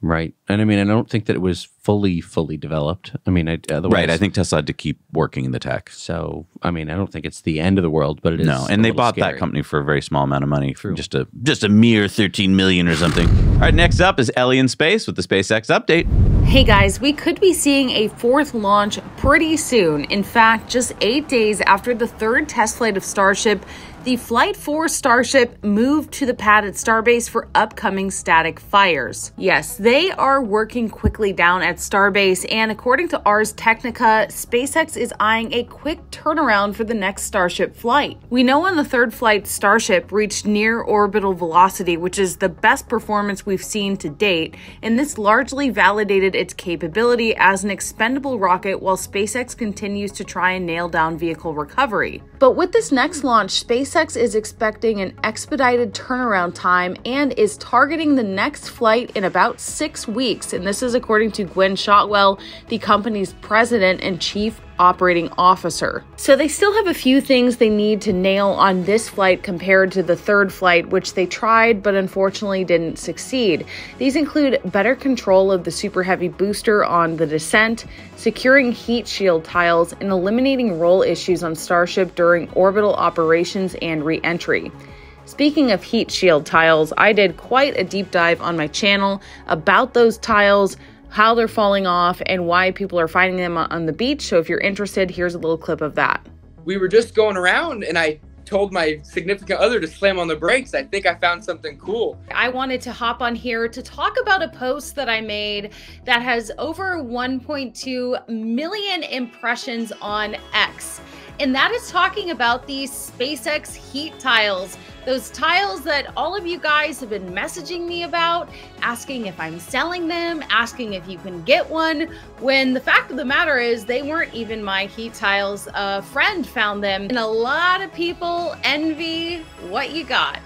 Right. And I mean, I don't think that it was fully, fully developed. I mean, I, otherwise... Right. I think Tesla had to keep working in the tech. So, I mean, I don't think it's the end of the world, but it is No, and they bought scary. that company for a very small amount of money. True. Just a just a mere thirteen million dollars or something. All right, next up is Ellie in space with the SpaceX update. Hey guys, we could be seeing a fourth launch pretty soon. In fact, just eight days after the third test flight of Starship, the Flight four Starship moved to the padded starbase for upcoming static fires. Yes, they are working quickly down at starbase, and according to Ars Technica, SpaceX is eyeing a quick turnaround for the next Starship flight. We know on the third flight, Starship reached near orbital velocity, which is the best performance we've seen to date, and this largely validated its capability as an expendable rocket while SpaceX continues to try and nail down vehicle recovery. But with this next launch, SpaceX SpaceX is expecting an expedited turnaround time and is targeting the next flight in about six weeks. And this is according to Gwen Shotwell, the company's president and chief operating officer. So they still have a few things they need to nail on this flight compared to the third flight, which they tried but unfortunately didn't succeed. These include better control of the Super Heavy booster on the descent, securing heat shield tiles, and eliminating roll issues on Starship during orbital operations and re-entry. Speaking of heat shield tiles, I did quite a deep dive on my channel about those tiles, how they're falling off, and why people are finding them on the beach. So if you're interested, here's a little clip of that. We were just going around and I told my significant other to slam on the brakes. I think I found something cool. I wanted to hop on here to talk about a post that I made that has over one point two million impressions on X. And that is talking about these SpaceX heat tiles, those tiles that all of you guys have been messaging me about, asking if I'm selling them, asking if you can get one, when the fact of the matter is they weren't even my heat tiles. A friend found them, and a lot of people envy what you got.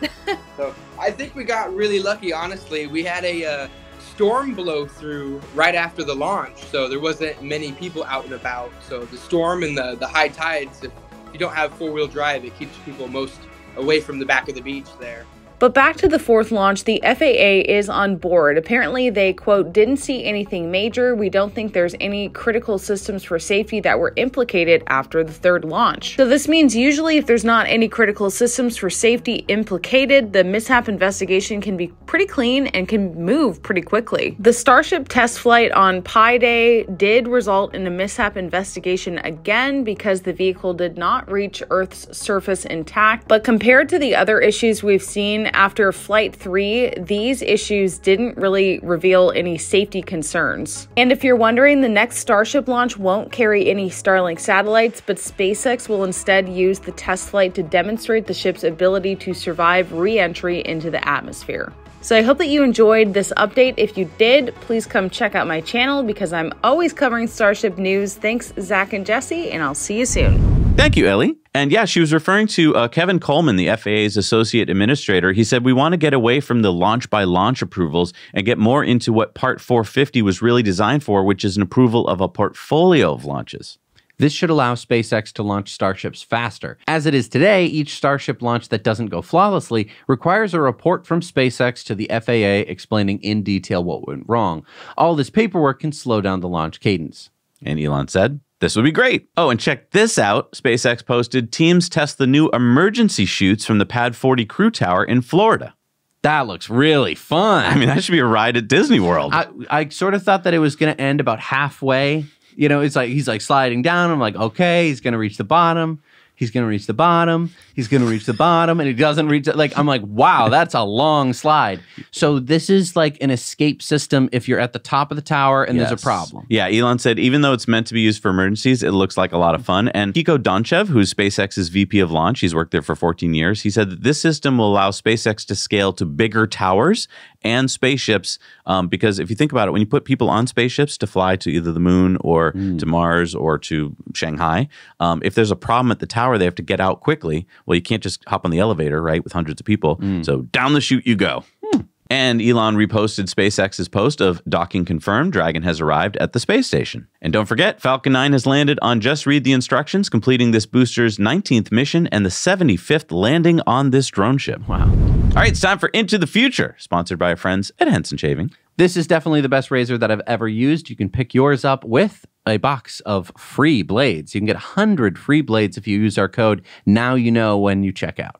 So I think we got really lucky, honestly. We had a uh, storm blow through right after the launch, so there wasn't many people out and about. So the storm and the, the high tides, if you don't have four-wheel drive, it keeps people most away from the back of the beach there. But back to the fourth launch, the F A A is on board. Apparently they, quote, didn't see anything major. We don't think there's any critical systems for safety that were implicated after the third launch. So this means usually if there's not any critical systems for safety implicated, the mishap investigation can be pretty clean and can move pretty quickly. The Starship test flight on Pi Day did result in a mishap investigation again because the vehicle did not reach Earth's surface intact. But compared to the other issues we've seen after flight three, these issues didn't really reveal any safety concerns. And if you're wondering, the next Starship launch won't carry any Starlink satellites, but SpaceX will instead use the test flight to demonstrate the ship's ability to survive re-entry into the atmosphere. So I hope that you enjoyed this update. If you did, please come check out my channel because I'm always covering Starship news. Thanks, Zach and Jesse, and I'll see you soon. Thank you, Ellie. And yeah, she was referring to uh, Kevin Coleman, the F A A's associate administrator. He said, we want to get away from the launch by launch approvals and get more into what Part four fifty was really designed for, which is an approval of a portfolio of launches. This should allow SpaceX to launch Starships faster. As it is today, each Starship launch that doesn't go flawlessly requires a report from SpaceX to the F A A explaining in detail what went wrong. All this paperwork can slow down the launch cadence. And Elon said, this would be great. Oh, and check this out. SpaceX posted, teams test the new emergency chutes from the Pad forty crew tower in Florida. That looks really fun. I mean, that should be a ride at Disney World. I, I sort of thought that it was going to end about halfway. You know, it's like he's like sliding down. I'm like, okay, he's going to reach the bottom. He's going to reach the bottom. He's going to reach the bottom. And he doesn't reach it. Like, I'm like, wow, that's a long slide. So this is like an escape system if you're at the top of the tower and yes. there's a problem. Yeah, Elon said, even though it's meant to be used for emergencies, it looks like a lot of fun. And Kiko Donchev, who's SpaceX's V P of launch, he's worked there for fourteen years. He said that this system will allow SpaceX to scale to bigger towers and spaceships. Um, because if you think about it, when you put people on spaceships to fly to either the moon or mm. to Mars or to Shanghai, um, if there's a problem at the tower, they have to get out quickly. Well, you can't just hop on the elevator, right, with hundreds of people. Mm. So down the chute you go. Mm. And Elon reposted SpaceX's post of docking confirmed. Dragon has arrived at the space station. And don't forget, Falcon nine has landed on Just Read the Instructions, completing this booster's nineteenth mission and the seventy-fifth landing on this drone ship. Wow. All right, it's time for Into the Future, sponsored by our friends at Henson Shaving. This is definitely the best razor that I've ever used. You can pick yours up with a box of free blades. You can get one hundred free blades if you use our code Now You Know when you check out.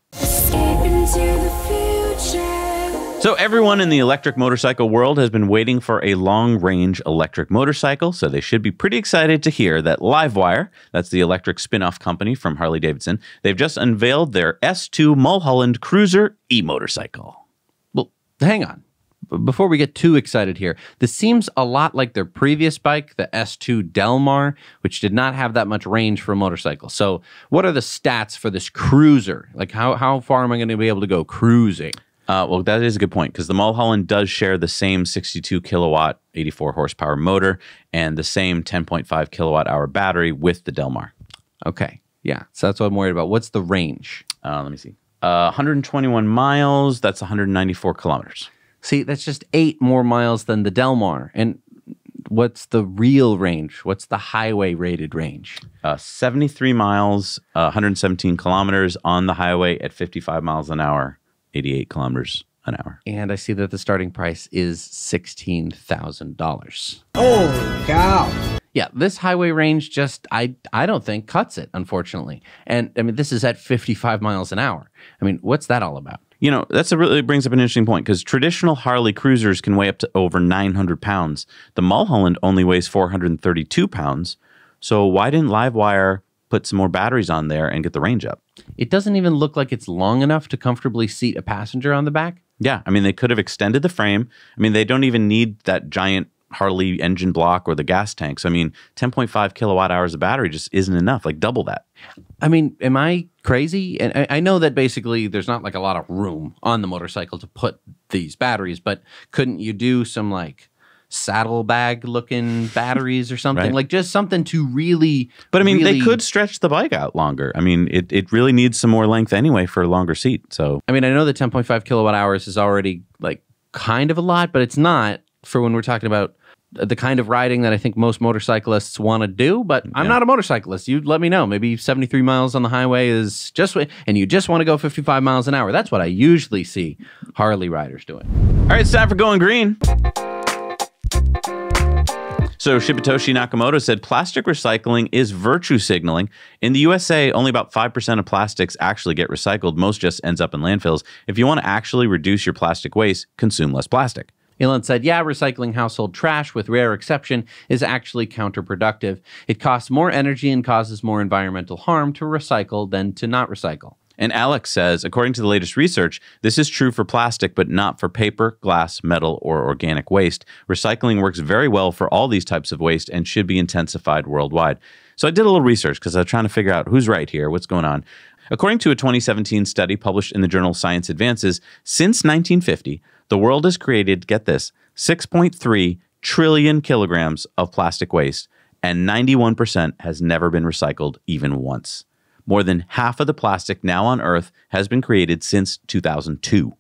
So everyone in the electric motorcycle world has been waiting for a long-range electric motorcycle, so they should be pretty excited to hear that Livewire, that's the electric spin-off company from Harley-Davidson, they've just unveiled their S two Mulholland Cruiser e-motorcycle. Well, hang on. Before we get too excited here, this seems a lot like their previous bike, the S two Del Mar, which did not have that much range for a motorcycle. So what are the stats for this cruiser? Like, how, how far am I going to be able to go cruising? Uh, well, that is a good point, because the Mulholland does share the same sixty-two kilowatt, eighty-four horsepower motor and the same ten point five kilowatt hour battery with the Del Mar. Okay, yeah, so that's what I'm worried about. What's the range? Uh, let me see. Uh, one hundred twenty-one miles, that's one hundred ninety-four kilometers. See, that's just eight more miles than the Del Mar. And what's the real range? What's the highway-rated range? Uh, seventy-three miles, uh, one hundred seventeen kilometers on the highway at fifty-five miles an hour. eighty-eight kilometers an hour. And I see that the starting price is sixteen thousand dollars. Oh, cow. Yeah, this highway range just, I, I don't think, cuts it, unfortunately. And, I mean, this is at fifty-five miles an hour. I mean, what's that all about? You know, that's a really brings up an interesting point, because traditional Harley cruisers can weigh up to over nine hundred pounds. The Mulholland only weighs four hundred thirty-two pounds. So why didn't Livewire put some more batteries on there and get the range up? It doesn't even look like it's long enough to comfortably seat a passenger on the back. Yeah, I mean, they could have extended the frame. I mean, they don't even need that giant Harley engine block or the gas tanks. I mean, ten point five kilowatt hours of battery just isn't enough, like double that. I mean, am I crazy? And I, I know that basically there's not like a lot of room on the motorcycle to put these batteries, but couldn't you do some like saddlebag looking batteries or something? Right. Like just something to really but I mean really... they could stretch the bike out longer. I mean it, it really needs some more length anyway for a longer seat. So I mean I know that ten point five kilowatt hours is already like kind of a lot, but it's not for when we're talking about the kind of riding that I think most motorcyclists want to do. But I'm yeah. not a motorcyclist. You let me know. Maybe seventy-three miles on the highway is just and you just want to go fifty-five miles an hour. That's what I usually see Harley riders doing. All right, it's time for Going Green. So Shibatoshi Nakamoto said plastic recycling is virtue signaling. In the U S A, only about five percent of plastics actually get recycled. Most just ends up in landfills. If you want to actually reduce your plastic waste, consume less plastic. Elon said, yeah, recycling household trash, with rare exception, is actually counterproductive. It costs more energy and causes more environmental harm to recycle than to not recycle. And Alex says, according to the latest research, this is true for plastic, but not for paper, glass, metal, or organic waste. Recycling works very well for all these types of waste and should be intensified worldwide. So I did a little research because I was trying to figure out who's right here, what's going on. According to a twenty seventeen study published in the journal Science Advances, since nineteen fifty, the world has created, get this, six point three trillion kilograms of plastic waste, and ninety-one percent has never been recycled even once. More than half of the plastic now on Earth has been created since two thousand two.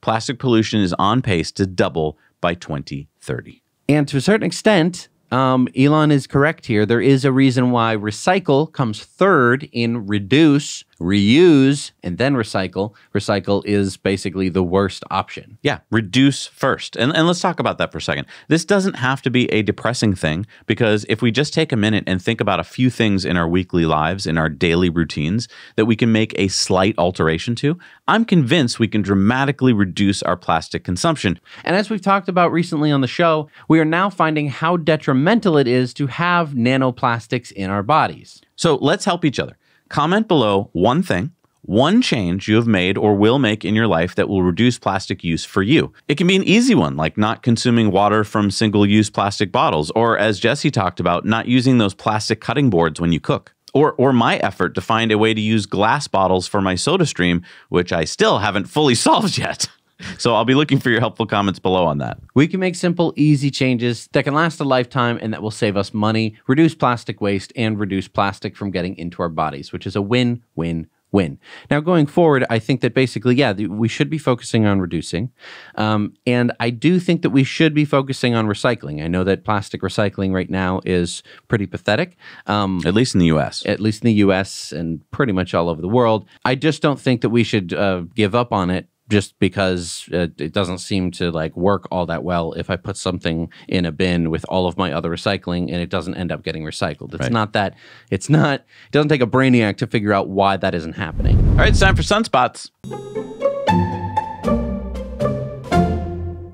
Plastic pollution is on pace to double by twenty thirty. And to a certain extent, um, Elon is correct here. There is a reason why recycle comes third in reduce, reuse, and then recycle. Recycle is basically the worst option. Yeah, reduce first. And, and let's talk about that for a second. This doesn't have to be a depressing thing, because if we just take a minute and think about a few things in our weekly lives, in our daily routines, that we can make a slight alteration to, I'm convinced we can dramatically reduce our plastic consumption. And as we've talked about recently on the show, we are now finding how detrimental it is to have nanoplastics in our bodies. So let's help each other. Comment below one thing, one change you have made or will make in your life that will reduce plastic use for you. It can be an easy one, like not consuming water from single-use plastic bottles, or as Jesse talked about, not using those plastic cutting boards when you cook. Or, or my effort to find a way to use glass bottles for my SodaStream, which I still haven't fully solved yet. So I'll be looking for your helpful comments below on that. We can make simple, easy changes that can last a lifetime and that will save us money, reduce plastic waste, and reduce plastic from getting into our bodies, which is a win, win, win. Now, going forward, I think that basically, yeah, we should be focusing on reducing. Um, and I do think that we should be focusing on recycling. I know that plastic recycling right now is pretty pathetic. Um, at least in the U S. At least in the U S and pretty much all over the world. I just don't think that we should uh, give up on it just because uh, it doesn't seem to like work all that well if I put something in a bin with all of my other recycling and it doesn't end up getting recycled. It's right. not that, it's not, it doesn't take a brainiac to figure out why that isn't happening. All right, it's time for Sunspots.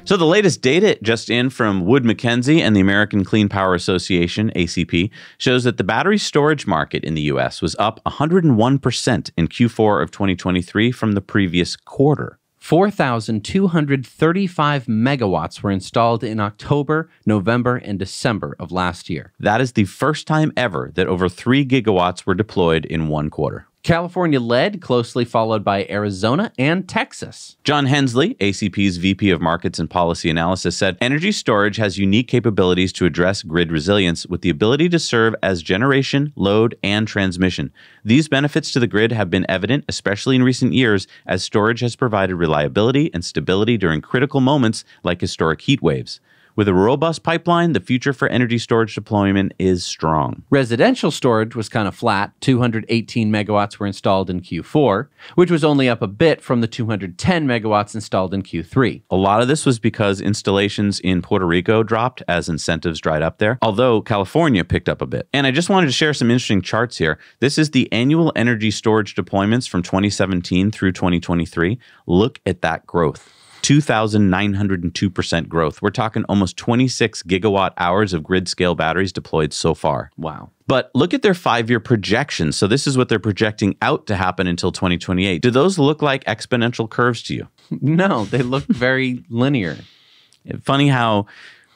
So the latest data just in from Wood Mackenzie and the American Clean Power Association, A C P, shows that the battery storage market in the U S was up one hundred one percent in Q four of twenty twenty-three from the previous quarter. four thousand two hundred thirty-five megawatts were installed in October, November, and December of last year. That is the first time ever that over three gigawatts were deployed in one quarter. California led, closely followed by Arizona and Texas. John Hensley, A C P's V P of Markets and Policy Analysis, said, "Energy storage has unique capabilities to address grid resilience with the ability to serve as generation, load, and transmission. These benefits to the grid have been evident, especially in recent years, as storage has provided reliability and stability during critical moments like historic heat waves. With a robust pipeline, the future for energy storage deployment is strong." Residential storage was kind of flat. two hundred eighteen megawatts were installed in Q four, which was only up a bit from the two hundred ten megawatts installed in Q three. A lot of this was because installations in Puerto Rico dropped as incentives dried up there, although California picked up a bit. And I just wanted to share some interesting charts here. This is the annual energy storage deployments from twenty seventeen through twenty twenty-three. Look at that growth. two thousand nine hundred two percent growth. We're talking almost twenty-six gigawatt hours of grid-scale batteries deployed so far. Wow. But look at their five-year projections. So this is what they're projecting out to happen until twenty twenty-eight. Do those look like exponential curves to you? No, they look very linear. Funny how,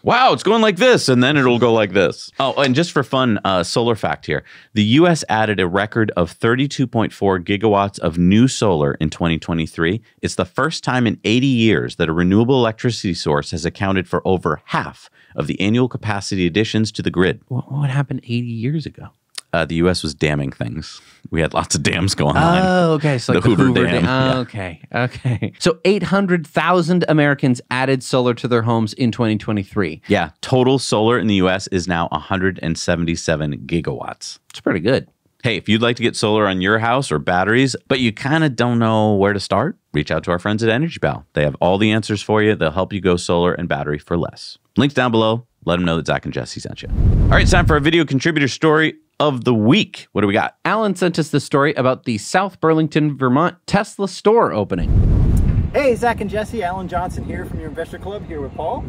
wow, it's going like this, and then it'll go like this. Oh, and just for fun, uh, solar fact here. The U S added a record of thirty-two point four gigawatts of new solar in twenty twenty-three. It's the first time in eighty years that a renewable electricity source has accounted for over half of the annual capacity additions to the grid. What happened eighty years ago? Uh, the U S was damming things. We had lots of dams going oh, on. Oh, okay. So like the, the Hoover, Hoover Dam. Dam. Oh, yeah. Okay, okay. So eight hundred thousand Americans added solar to their homes in twenty twenty-three. Yeah, total solar in the U S is now one hundred seventy-seven gigawatts. It's pretty good. Hey, if you'd like to get solar on your house or batteries, but you kind of don't know where to start, reach out to our friends at Energy Pal. They have all the answers for you. They'll help you go solar and battery for less. Links down below. Let them know that Zach and Jesse sent you. All right, it's time for our video contributor story of the week. What do we got? Alan sent us the story about the South Burlington, Vermont Tesla store opening. Hey, Zach and Jesse, Alan Johnson here from your Investor Club, here with Paul.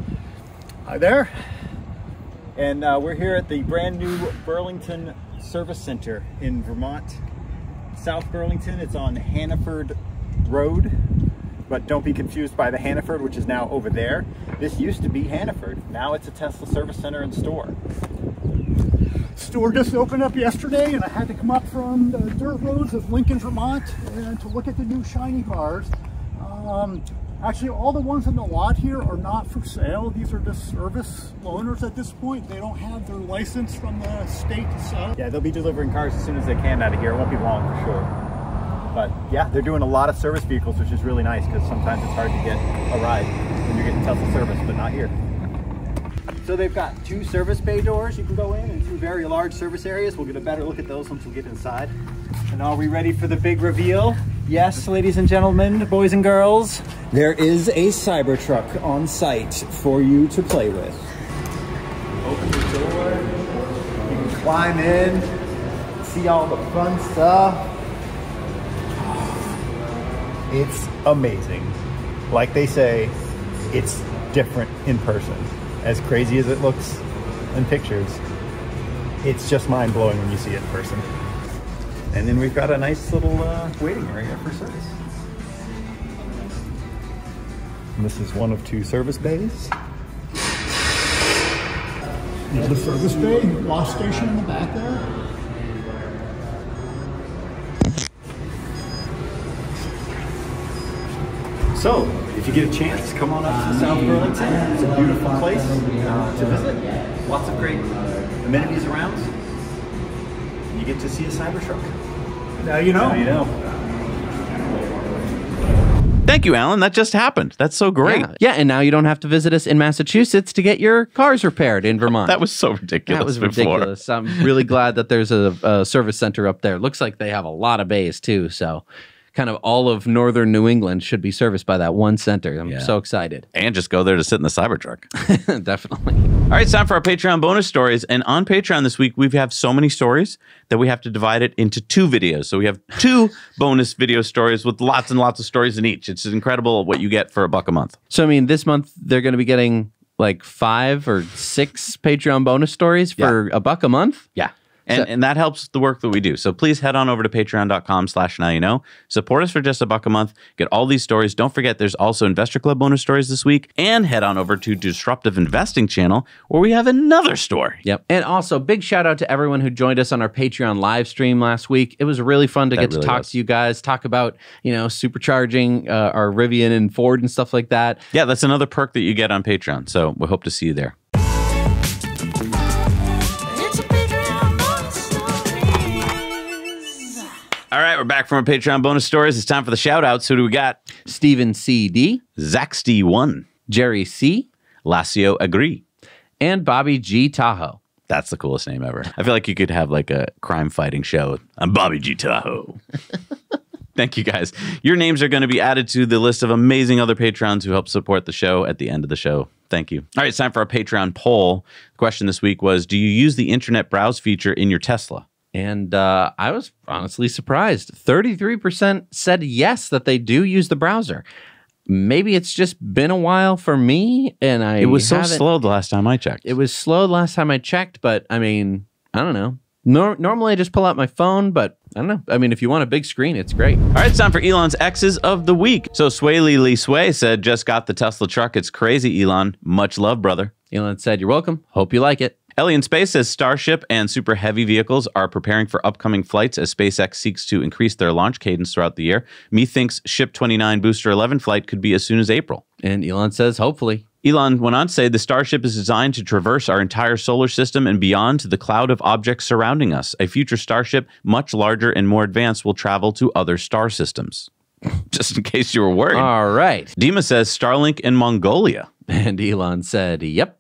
Hi there. And uh, we're here at the brand new Burlington Service Center in Vermont, South Burlington. It's on Hannaford Road, but don't be confused by the Hannaford, which is now over there. This used to be Hannaford. Now it's a Tesla Service Center and store. store just opened up yesterday, and I had to come up from the dirt roads of Lincoln, Vermont, and to look at the new shiny cars. Um, actually, all the ones in the lot here are not for sale. These are just service loaners at this point. They don't have their license from the state to sell. Yeah, they'll be delivering cars as soon as they can out of here. It won't be long for sure. But yeah, they're doing a lot of service vehicles, which is really nice because sometimes it's hard to get a ride when you're getting Tesla service, but not here. So they've got two service bay doors you can go in and two very large service areas. We'll get a better look at those once we get inside. And are we ready for the big reveal? Yes, ladies and gentlemen, boys and girls, there is a Cybertruck on site for you to play with. Open the door, you can climb in, see all the fun stuff. It's amazing. Like they say, it's different in person. As crazy as it looks in pictures, it's just mind-blowing when you see it in person. And then we've got a nice little uh, waiting area for service. And this is one of two service bays. Another service bay, wash station in the back there. So, if you get a chance, come on up to South Burlington. It's a beautiful place to visit. Lots of great amenities around. You get to see a Cybertruck. Now you know. Now you know. Thank you, Alan. That just happened. That's so great. Yeah. yeah, and now you don't have to visit us in Massachusetts to get your cars repaired in Vermont. That was so ridiculous. That was before. ridiculous. I'm really glad that there's a, a service center up there. Looks like they have a lot of bays too, so... Kind of all of northern New England should be serviced by that one center. I'm yeah. so excited. And just go there to sit in the Cybertruck. Definitely. All right, it's time for our Patreon bonus stories. And on Patreon this week, we have so many stories that we have to divide it into two videos. So we have two bonus video stories with lots and lots of stories in each. It's incredible what you get for a buck a month. So, I mean, this month they're going to be getting like five or six Patreon bonus stories for yeah. a buck a month? Yeah. And, and that helps the work that we do. So please head on over to patreon.com slash now you know. Support us for just a buck a month. Get all these stories. Don't forget, there's also Investor Club bonus stories this week. And head on over to Disruptive Investing channel where we have another story. Yep. And also, big shout out to everyone who joined us on our Patreon live stream last week. It was really fun to that get really to talk was. to you guys, talk about, you know, supercharging uh, our Rivian and Ford and stuff like that. Yeah, that's another perk that you get on Patreon. So we hope to see you there. All right, we're back from our Patreon bonus stories. It's time for the shout-outs. Who do we got? Steven C D. Zach D one. Jerry C. Lacio Agree. And Bobby G. Tahoe. That's the coolest name ever. I feel like you could have like a crime-fighting show. I'm Bobby G. Tahoe. Thank you, guys. Your names are going to be added to the list of amazing other patrons who help support the show at the end of the show. Thank you. All right, it's time for our Patreon poll. The question this week was, do you use the internet browse feature in your Tesla? And uh, I was honestly surprised. thirty-three percent said yes, that they do use the browser. Maybe it's just been a while for me, and I It was so slow the last time I checked. It was slow the last time I checked, but I mean, I don't know. Nor normally I just pull out my phone, but I don't know. I mean, if you want a big screen, it's great. All right, it's time for Elon's X's of the week. So Sway Lee Lee Sway said, just got the Tesla truck. It's crazy, Elon. Much love, brother. Elon said, you're welcome. Hope you like it. Ellie in Space says Starship and Super Heavy vehicles are preparing for upcoming flights as SpaceX seeks to increase their launch cadence throughout the year. Methinks Ship twenty-nine Booster eleven flight could be as soon as April. And Elon says, hopefully. Elon went on to say, the Starship is designed to traverse our entire solar system and beyond to the cloud of objects surrounding us. A future Starship, much larger and more advanced, will travel to other star systems. Just in case you were worried. All right. Dima says Starlink in Mongolia. And Elon said, yep.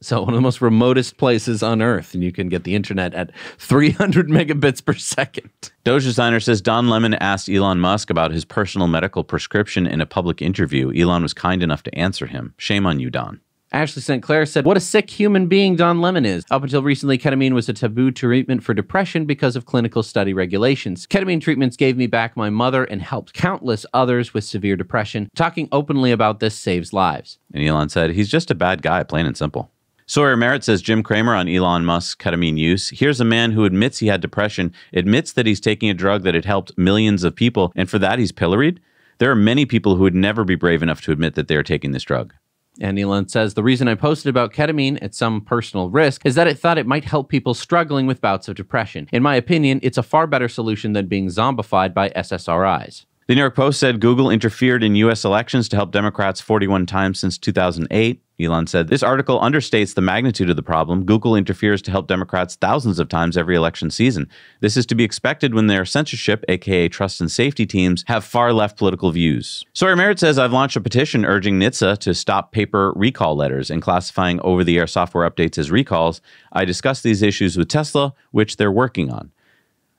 So one of the most remotest places on Earth, and you can get the internet at three hundred megabits per second. Doge Designer says Don Lemon asked Elon Musk about his personal medical prescription in a public interview. Elon was kind enough to answer him. Shame on you, Don. Ashley Saint Clair said, what a sick human being Don Lemon is. Up until recently, ketamine was a taboo treatment for depression because of clinical study regulations. Ketamine treatments gave me back my mother and helped countless others with severe depression. Talking openly about this saves lives. And Elon said, he's just a bad guy, plain and simple. Sawyer Merritt says, Jim Cramer on Elon Musk's ketamine use. Here's a man who admits he had depression, admits that he's taking a drug that had helped millions of people, and for that he's pilloried. There are many people who would never be brave enough to admit that they're taking this drug. And Elon says, the reason I posted about ketamine at some personal risk is that it thought it might help people struggling with bouts of depression. In my opinion, it's a far better solution than being zombified by S S R Is. The New York Post said Google interfered in U S elections to help Democrats forty-one times since two thousand eight. Elon said, this article understates the magnitude of the problem. Google interferes to help Democrats thousands of times every election season. This is to be expected when their censorship, aka trust and safety teams, have far-left political views. Sawyer Merritt says, I've launched a petition urging N H T S A to stop paper recall letters and classifying over-the-air software updates as recalls. I discussed these issues with Tesla, which they're working on.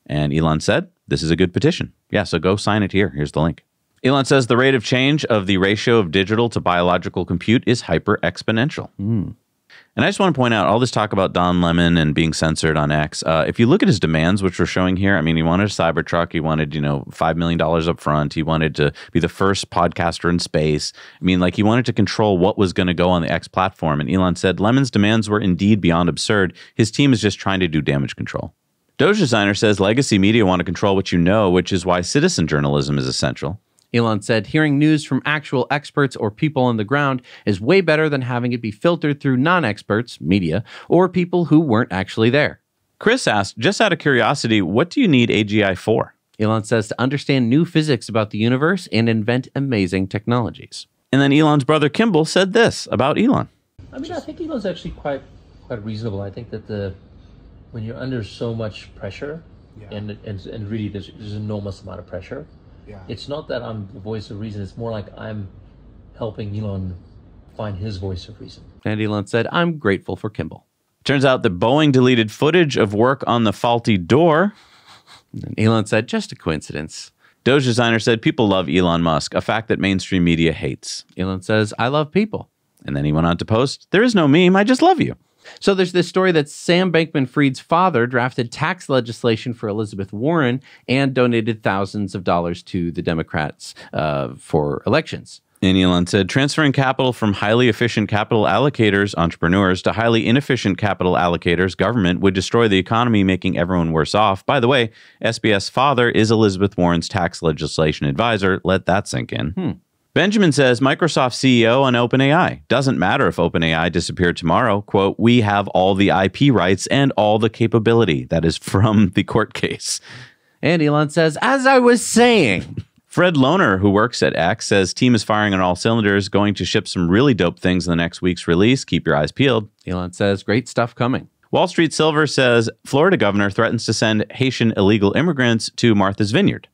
And Elon said, this is a good petition. Yeah, so go sign it here. Here's the link. Elon says the rate of change of the ratio of digital to biological compute is hyper-exponential. Mm. And I just want to point out, all this talk about Don Lemon and being censored on X, uh, if you look at his demands, which we're showing here, I mean, he wanted a Cybertruck, he wanted, you know, five million dollars up front, he wanted to be the first podcaster in space. I mean, like, he wanted to control what was going to go on the X platform. And Elon said Lemon's demands were indeed beyond absurd. His team is just trying to do damage control. Doge Designer says legacy media want to control what you know, which is why citizen journalism is essential. Elon said, hearing news from actual experts or people on the ground is way better than having it be filtered through non-experts, media, or people who weren't actually there. Chris asked, just out of curiosity, what do you need A G I for? Elon says, to understand new physics about the universe and invent amazing technologies. And then Elon's brother Kimbal said this about Elon. I mean, I think Elon's actually quite, quite reasonable. I think that the... when you're under so much pressure, yeah. and, and and really there's, there's an enormous amount of pressure, yeah. It's not that I'm the voice of reason, it's more like I'm helping Elon find his voice of reason. And Elon said, I'm grateful for Kimbal. Turns out that Boeing deleted footage of work on the faulty door. And Elon said, just a coincidence. Doge Designer said, people love Elon Musk, a fact that mainstream media hates. Elon says, I love people. And then he went on to post, there is no meme, I just love you. So there's this story that Sam Bankman-Fried's father drafted tax legislation for Elizabeth Warren and donated thousands of dollars to the Democrats uh, for elections. And Elon said, transferring capital from highly efficient capital allocators, entrepreneurs, to highly inefficient capital allocators, government, would destroy the economy, making everyone worse off. By the way, S B S father is Elizabeth Warren's tax legislation advisor. Let that sink in. Hmm. Benjamin says, Microsoft C E O on OpenAI. Doesn't matter if OpenAI disappeared tomorrow. Quote, we have all the I P rights and all the capability. That is from the court case. And Elon says, as I was saying. Fred Lohner, who works at X, says, team is firing on all cylinders, going to ship some really dope things in the next week's release. Keep your eyes peeled. Elon says, great stuff coming. Wall Street Silver says, Florida governor threatens to send Haitian illegal immigrants to Martha's Vineyard.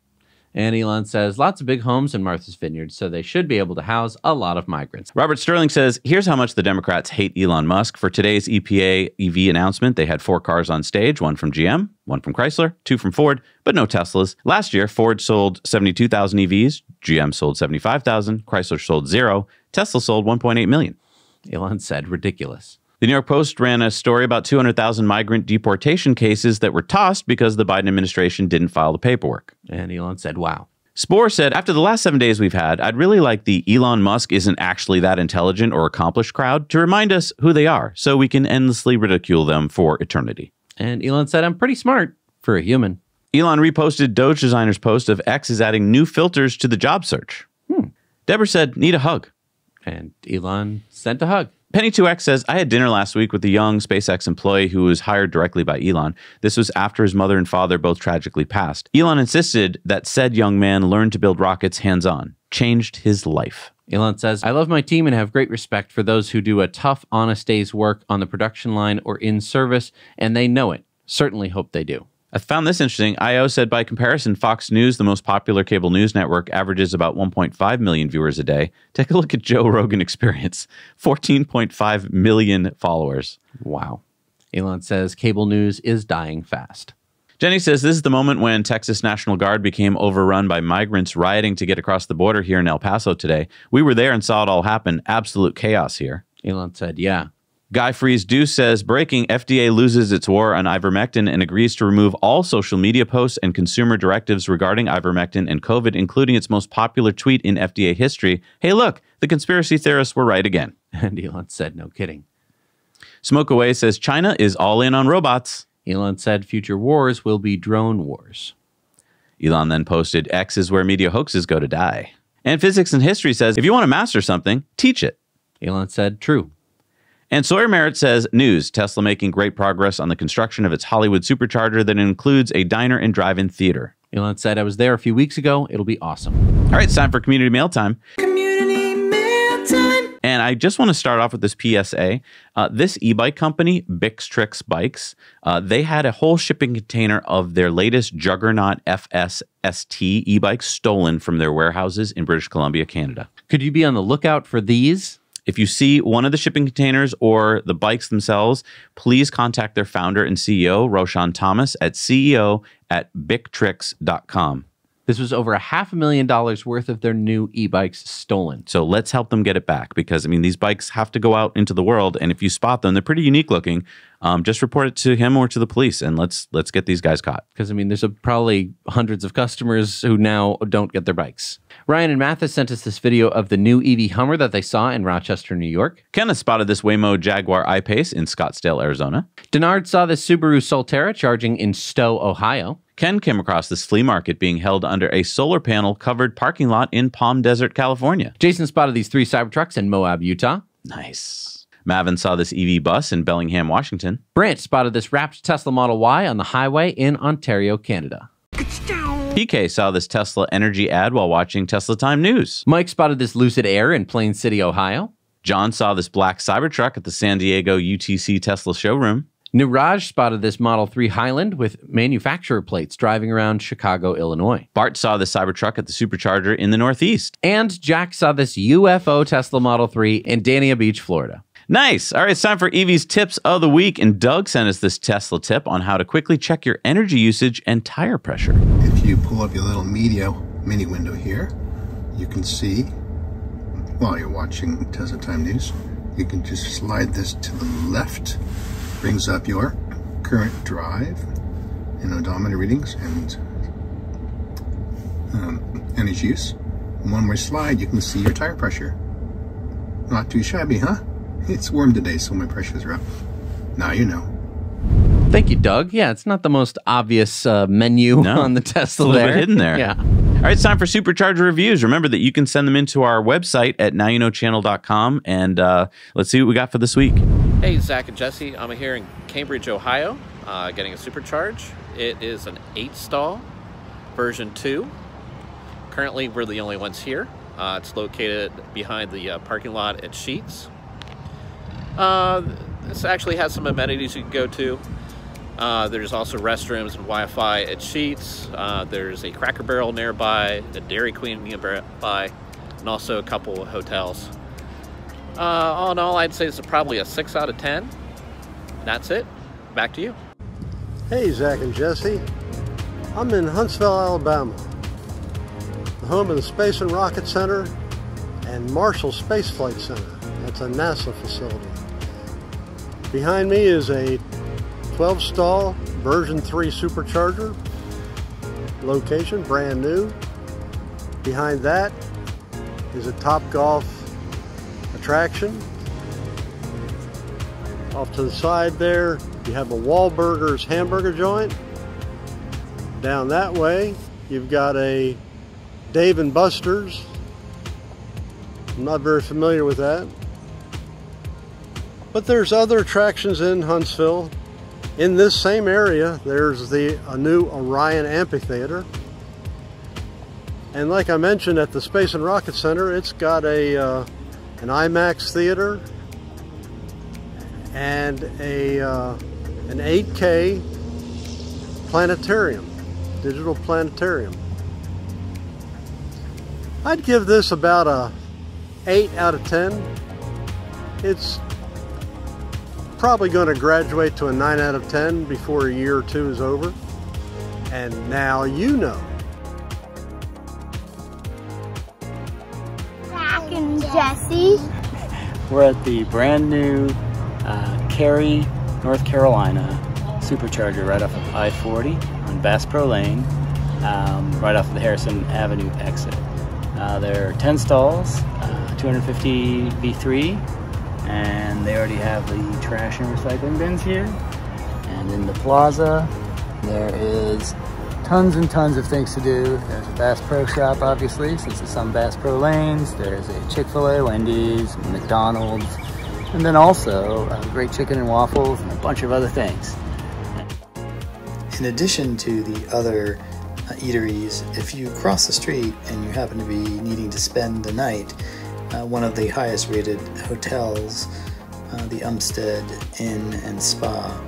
And Elon says, lots of big homes in Martha's Vineyard, so they should be able to house a lot of migrants. Robert Sterling says, here's how much the Democrats hate Elon Musk. For today's E P A E V announcement, they had four cars on stage, one from G M, one from Chrysler, two from Ford, but no Teslas. Last year, Ford sold seventy-two thousand E Vs, G M sold seventy-five thousand, Chrysler sold zero, Tesla sold one point eight million. Elon said, ridiculous. The New York Post ran a story about two hundred thousand migrant deportation cases that were tossed because the Biden administration didn't file the paperwork. And Elon said, wow. Spohr said, after the last seven days we've had, I'd really like the Elon Musk isn't actually that intelligent or accomplished crowd to remind us who they are so we can endlessly ridicule them for eternity. And Elon said, I'm pretty smart for a human. Elon reposted Doge Designer's post of X is adding new filters to the job search. Hmm. Deborah said, need a hug. And Elon sent a hug. Penny two X says, I had dinner last week with a young SpaceX employee who was hired directly by Elon. This was after his mother and father both tragically passed. Elon insisted that said young man learned to build rockets hands-on. Changed his life. Elon says, I love my team and have great respect for those who do a tough, honest day's work on the production line or in service, and they know it. Certainly hope they do. I found this interesting. I O said, by comparison, Fox News, the most popular cable news network, averages about one point five million viewers a day. Take a look at Joe Rogan Experience. fourteen point five million followers. Wow. Elon says, cable news is dying fast. Jenny says, this is the moment when Texas National Guard became overrun by migrants rioting to get across the border here in El Paso today. We were there and saw it all happen. Absolute chaos here. Elon said, yeah. Guy Freeze Do says, breaking, F D A loses its war on ivermectin and agrees to remove all social media posts and consumer directives regarding ivermectin and COVID, including its most popular tweet in F D A history. Hey, look, the conspiracy theorists were right again. And Elon said, no kidding. Smoke Away says, China is all in on robots. Elon said, future wars will be drone wars. Elon then posted, X is where media hoaxes go to die. And Physics and History says, if you want to master something, teach it. Elon said, true. And Sawyer Merritt says, news, Tesla making great progress on the construction of its Hollywood supercharger that includes a diner and drive-in theater. Elon said, I was there a few weeks ago. It'll be awesome. All right, it's time for Community Mail Time. Community Mail Time. And I just want to start off with this P S A. Uh, this e-bike company, Bixtrix Bikes, uh, they had a whole shipping container of their latest juggernaut F S S T e-bikes stolen from their warehouses in British Columbia, Canada. Could you be on the lookout for these? If you see one of the shipping containers or the bikes themselves, please contact their founder and C E O, Roshan Thomas, at C E O at bictrix dot com. This was over a half a million dollars worth of their new e-bikes stolen. So let's help them get it back because, I mean, these bikes have to go out into the world. And if you spot them, they're pretty unique looking. Um, just report it to him or to the police and let's let's get these guys caught. Because, I mean, there's a, probably hundreds of customers who now don't get their bikes. Ryan and Mathis sent us this video of the new E V Hummer that they saw in Rochester, New York. Kenneth spotted this Waymo Jaguar I-Pace in Scottsdale, Arizona. Denard saw this Subaru Solterra charging in Stow, Ohio. Ken came across this flea market being held under a solar panel covered parking lot in Palm Desert, California. Jason spotted these three Cybertrucks in Moab, Utah. Nice. Mavin saw this E V bus in Bellingham, Washington. Brant spotted this wrapped Tesla Model Y on the highway in Ontario, Canada. P K saw this Tesla Energy ad while watching Tesla Time News. Mike spotted this Lucid Air in Plain City, Ohio. John saw this black Cybertruck at the San Diego U T C Tesla showroom. Niraj spotted this Model three Highland with manufacturer plates driving around Chicago, Illinois. Bart saw the Cybertruck at the supercharger in the Northeast. And Jack saw this U F O Tesla Model three in Dania Beach, Florida. Nice. All right, it's time for E V's Tips of the Week. And Doug sent us this Tesla tip on how to quickly check your energy usage and tire pressure. If you pull up your little media mini window here, you can see, while you're watching Tesla Time News, you can just slide this to the left. Brings up your current drive and odometer readings and um, energy use. And one more slide, you can see your tire pressure. Not too shabby, huh? It's warm today, so my pressures are up. Now you know. Thank you, Doug. Yeah, it's not the most obvious uh, menu no, on the Tesla. It's a little there. Bit hidden there. Yeah. All right, it's time for Supercharger Reviews. Remember that you can send them into our website at now you know channel dot com. And uh, let's see what we got for this week. Hey, Zach and Jesse. I'm here in Cambridge, Ohio, uh, getting a supercharge. It is an eight stall, version two. Currently, we're the only ones here. Uh, it's located behind the uh, parking lot at Sheets. Uh, this actually has some amenities you can go to. Uh, there's also restrooms and Wi-Fi at Sheets. Uh, there's a Cracker Barrel nearby, a Dairy Queen nearby, and also a couple of hotels. Uh, all in all, I'd say it's probably a six out of ten. That's it. Back to you. Hey, Zach and Jesse. I'm in Huntsville, Alabama, the home of the Space and Rocket Center and Marshall Space Flight Center. That's a NASA facility. Behind me is a twelve stall version three supercharger. Location, brand new. Behind that is a Topgolf attraction. Off to the side there, you have a Wahlburgers hamburger joint. Down that way, you've got a Dave and Buster's. I'm not very familiar with that. But there's other attractions in Huntsville. In this same area, there's the a new Orion Amphitheater. And like I mentioned, at the Space and Rocket Center, it's got a uh, an IMAX theater and a uh, an eight K planetarium, digital planetarium. I'd give this about a eight out of ten. It's probably going to graduate to a nine out of ten before a year or two is over. And now you know. Jesse. We're at the brand new uh, Cary, North Carolina supercharger right off of I forty on Bass Pro Lane, um, right off of the Harrison Avenue exit. Uh, there are ten stalls, uh, two hundred fifty V three, and they already have the trash and recycling bins here. And in the plaza, there is tons and tons of things to do. There's a Bass Pro shop, obviously, since there's some Bass Pro lanes. There's a Chick-fil-A, Wendy's, McDonald's, and then also uh, great chicken and waffles and a bunch of other things. In addition to the other uh, eateries, if you cross the street and you happen to be needing to spend the night, uh, one of the highest rated hotels, uh, the Umstead Inn and Spa,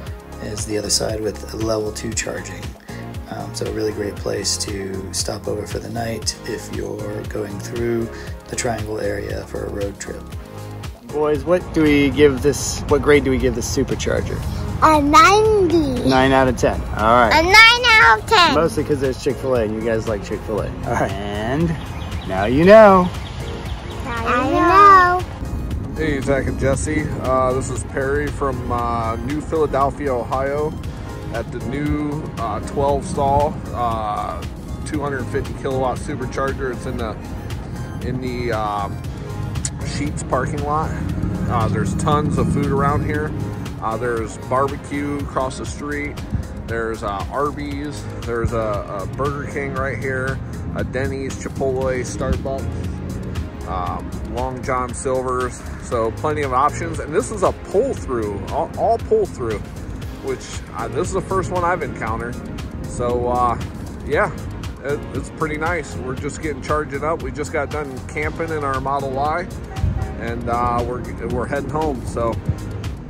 is the other side with level two charging. Um, so a really great place to stop over for the night if you're going through the Triangle area for a road trip. Boys, what do we give this, what grade do we give this supercharger? A ninety. nine out of ten. All right. A nine out of ten. Mostly because there's Chick-fil-A and you guys like Chick-fil-A. All right. And now you know. Now you know. Hey, Zach and Jesse. Uh, this is Perry from uh, New Philadelphia, Ohio, at the new uh, twelve stall, uh, two hundred fifty kilowatt supercharger. It's in the in the uh, Sheets parking lot. Uh, there's tons of food around here. Uh, there's barbecue across the street. There's uh, Arby's. There's a, a Burger King right here. A Denny's, Chipotle, Starbucks, um, Long John Silver's. So plenty of options. And this is a pull-through, all, all pull-through, which uh, this is the first one I've encountered. So uh, yeah, it, it's pretty nice. We're just getting charged up. We just got done camping in our Model Y, and uh, we're we're heading home. So.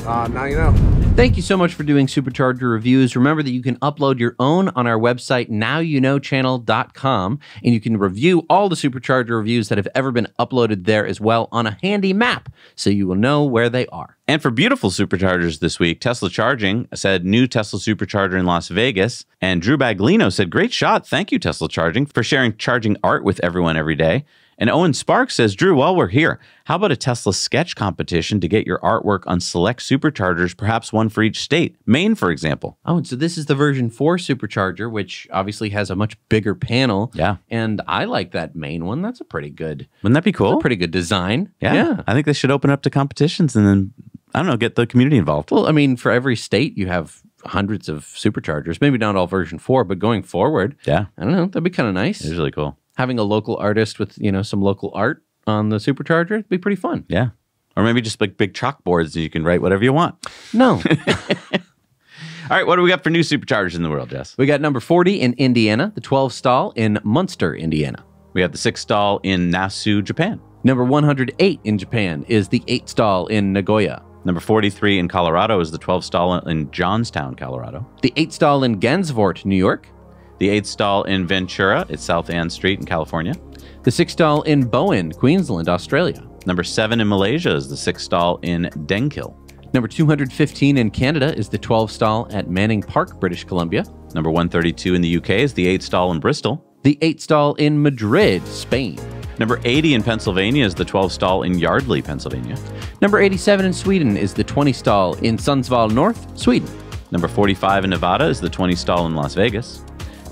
Uh, now you know. Thank you so much for doing Supercharger reviews. Remember that you can upload your own on our website, now you know channel dot com, and you can review all the Supercharger reviews that have ever been uploaded there as well on a handy map, so you will know where they are. And for beautiful superchargers this week, Tesla Charging said new Tesla supercharger in Las Vegas, and Drew Baglino said, great shot. Thank you, Tesla Charging, for sharing charging art with everyone every day. And Owen Sparks says, Drew, while we're here, how about a Tesla sketch competition to get your artwork on select superchargers, perhaps one for each state? Maine, for example. Oh, and so this is the version four supercharger, which obviously has a much bigger panel. Yeah. And I like that Maine one. That's a pretty good. Wouldn't that be cool? That's a pretty good design. Yeah. yeah. I think they should open up to competitions and then, I don't know, get the community involved. Well, I mean, for every state, you have hundreds of superchargers. Maybe not all version four, but going forward. Yeah. I don't know. That'd be kind of nice. It's really cool. Having a local artist with, you know, some local art on the supercharger would be pretty fun. Yeah. Or maybe just like big chalkboards and you can write whatever you want. No. All right, what do we got for new superchargers in the world, Jess? We got number forty in Indiana, the twelve stall in Munster, Indiana. We have the six stall in Nasu, Japan. Number one hundred eight in Japan is the eight stall in Nagoya. Number forty-three in Colorado is the twelve stall in Johnstown, Colorado. The eight stall in Gansevoort, New York. The eight stall in Ventura, it's South Ann Street in California. The six stall in Bowen, Queensland, Australia. Number seven in Malaysia is the six stall in Denkyll. Number two hundred fifteen in Canada is the twelve stall at Manning Park, British Columbia. Number one thirty-two in the U K is the eight stall in Bristol. The eight stall in Madrid, Spain. Number eighty in Pennsylvania is the twelve stall in Yardley, Pennsylvania. Number eighty-seven in Sweden is the twenty stall in Sundsvall North, Sweden. Number forty-five in Nevada is the twenty stall in Las Vegas.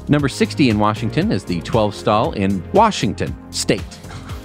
Number sixty in Washington is the twelve stall in Washington State,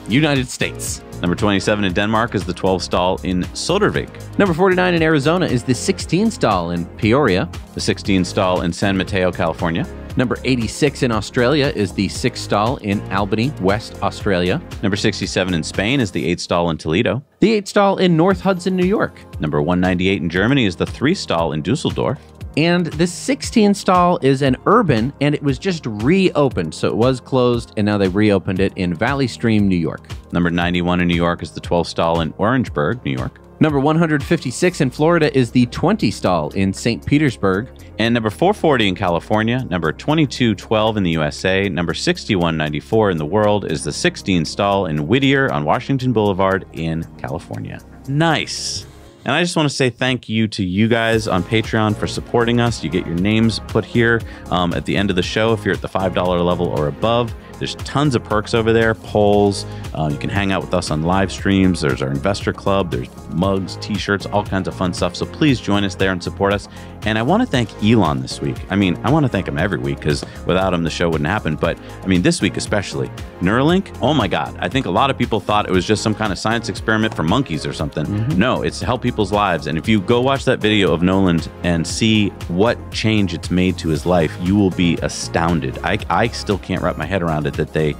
United States. Number twenty-seven in Denmark is the twelve stall in Sodervik. Number forty-nine in Arizona is the sixteen stall in Peoria. The sixteen stall in San Mateo, California. Number eighty-six in Australia is the six stall in Albany, West Australia. Number sixty-seven in Spain is the eight stall in Toledo. The eight stall in North Hudson, New York. Number one ninety-eight in Germany is the three stall in Dusseldorf. And the sixteen stall is an urban, and it was just reopened. So it was closed, and now they reopened it in Valley Stream, New York. Number ninety-one in New York is the twelve stall in Orangeburg, New York. Number one hundred fifty-six in Florida is the twenty stall in Saint Petersburg. And number four forty in California, number twenty-two twelve in the U S A, number sixty-one ninety-four in the world is the sixteen stall in Whittier on Washington Boulevard in California. Nice. And I just want to say thank you to you guys on Patreon for supporting us. You get your names put here um, at the end of the show if you're at the five dollar level or above. There's tons of perks over there, polls. Uh, you can hang out with us on live streams. There's our investor club. There's mugs, t-shirts, all kinds of fun stuff. So please join us there and support us. And I want to thank Elon this week. I mean, I want to thank him every week because without him, the show wouldn't happen. But I mean, this week especially, Neuralink, oh my God. I think a lot of people thought it was just some kind of science experiment for monkeys or something. Mm-hmm. No, it's to help people's lives. And if you go watch that video of Nolan and see what change it's made to his life, you will be astounded. I, I still can't wrap my head around it that they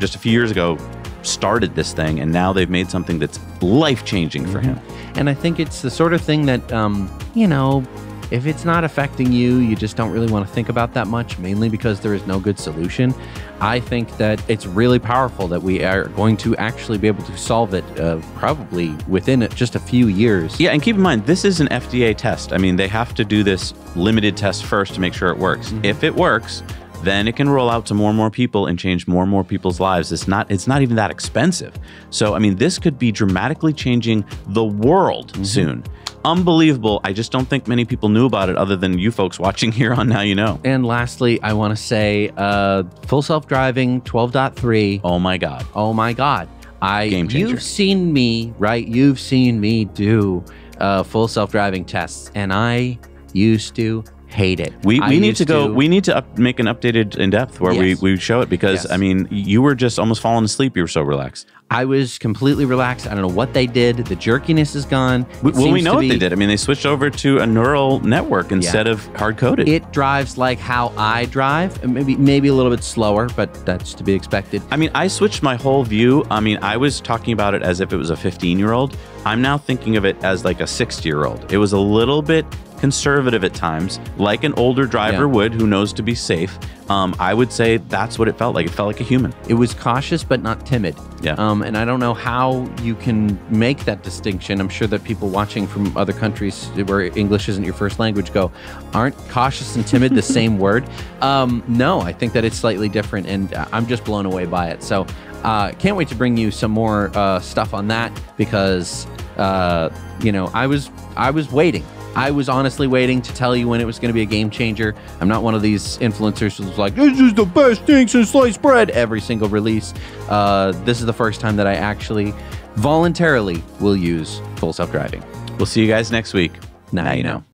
just a few years ago started this thing and now they've made something that's life-changing for mm-hmm. him. And I think it's the sort of thing that, um, you know, if it's not affecting you, you just don't really want to think about that much, mainly because there is no good solution. I think that it's really powerful that we are going to actually be able to solve it uh, probably within just a few years. Yeah, and keep in mind, this is an F D A test. I mean, they have to do this limited test first to make sure it works. Mm-hmm. If it works, then it can roll out to more and more people and change more and more people's lives. It's not, it's not even that expensive. So, I mean, this could be dramatically changing the world mm-hmm. soon. Unbelievable. I just don't think many people knew about it other than you folks watching here on Now You Know. And lastly, I want to say uh, full self-driving twelve point three. Oh my God. Oh my God. I, Game changer. You've seen me, right? You've seen me do uh, full self-driving tests and I used to hate it. We, we need to go, to, we need to up, make an updated in depth where yes. we, we show it because yes. I mean, you were just almost falling asleep. You were so relaxed. I was completely relaxed. I don't know what they did. The jerkiness is gone. It well, we know what they did. I mean, they switched over to a neural network instead yeah. of hard-coded. It drives like how I drive, maybe maybe a little bit slower, but that's to be expected. I mean, I switched my whole view. I mean, I was talking about it as if it was a fifteen-year-old. I'm now thinking of it as like a sixty-year-old. It was a little bit conservative at times, like an older driver yeah. would who knows to be safe. Um, I would say that's what it felt like. It felt like a human. It was cautious, but not timid. Yeah. Um, and I don't know how you can make that distinction. I'm sure that people watching from other countries where English isn't your first language go, aren't cautious and timid the same word? Um, no, I think that it's slightly different and I'm just blown away by it. So uh, can't wait to bring you some more uh, stuff on that because, uh, you know, I was, I was waiting. I was honestly waiting to tell you when it was going to be a game changer. I'm not one of these influencers who's like, this is the best thing since sliced bread every single release. Uh, this is the first time that I actually voluntarily will use full self-driving. We'll see you guys next week. Now, now you know. know.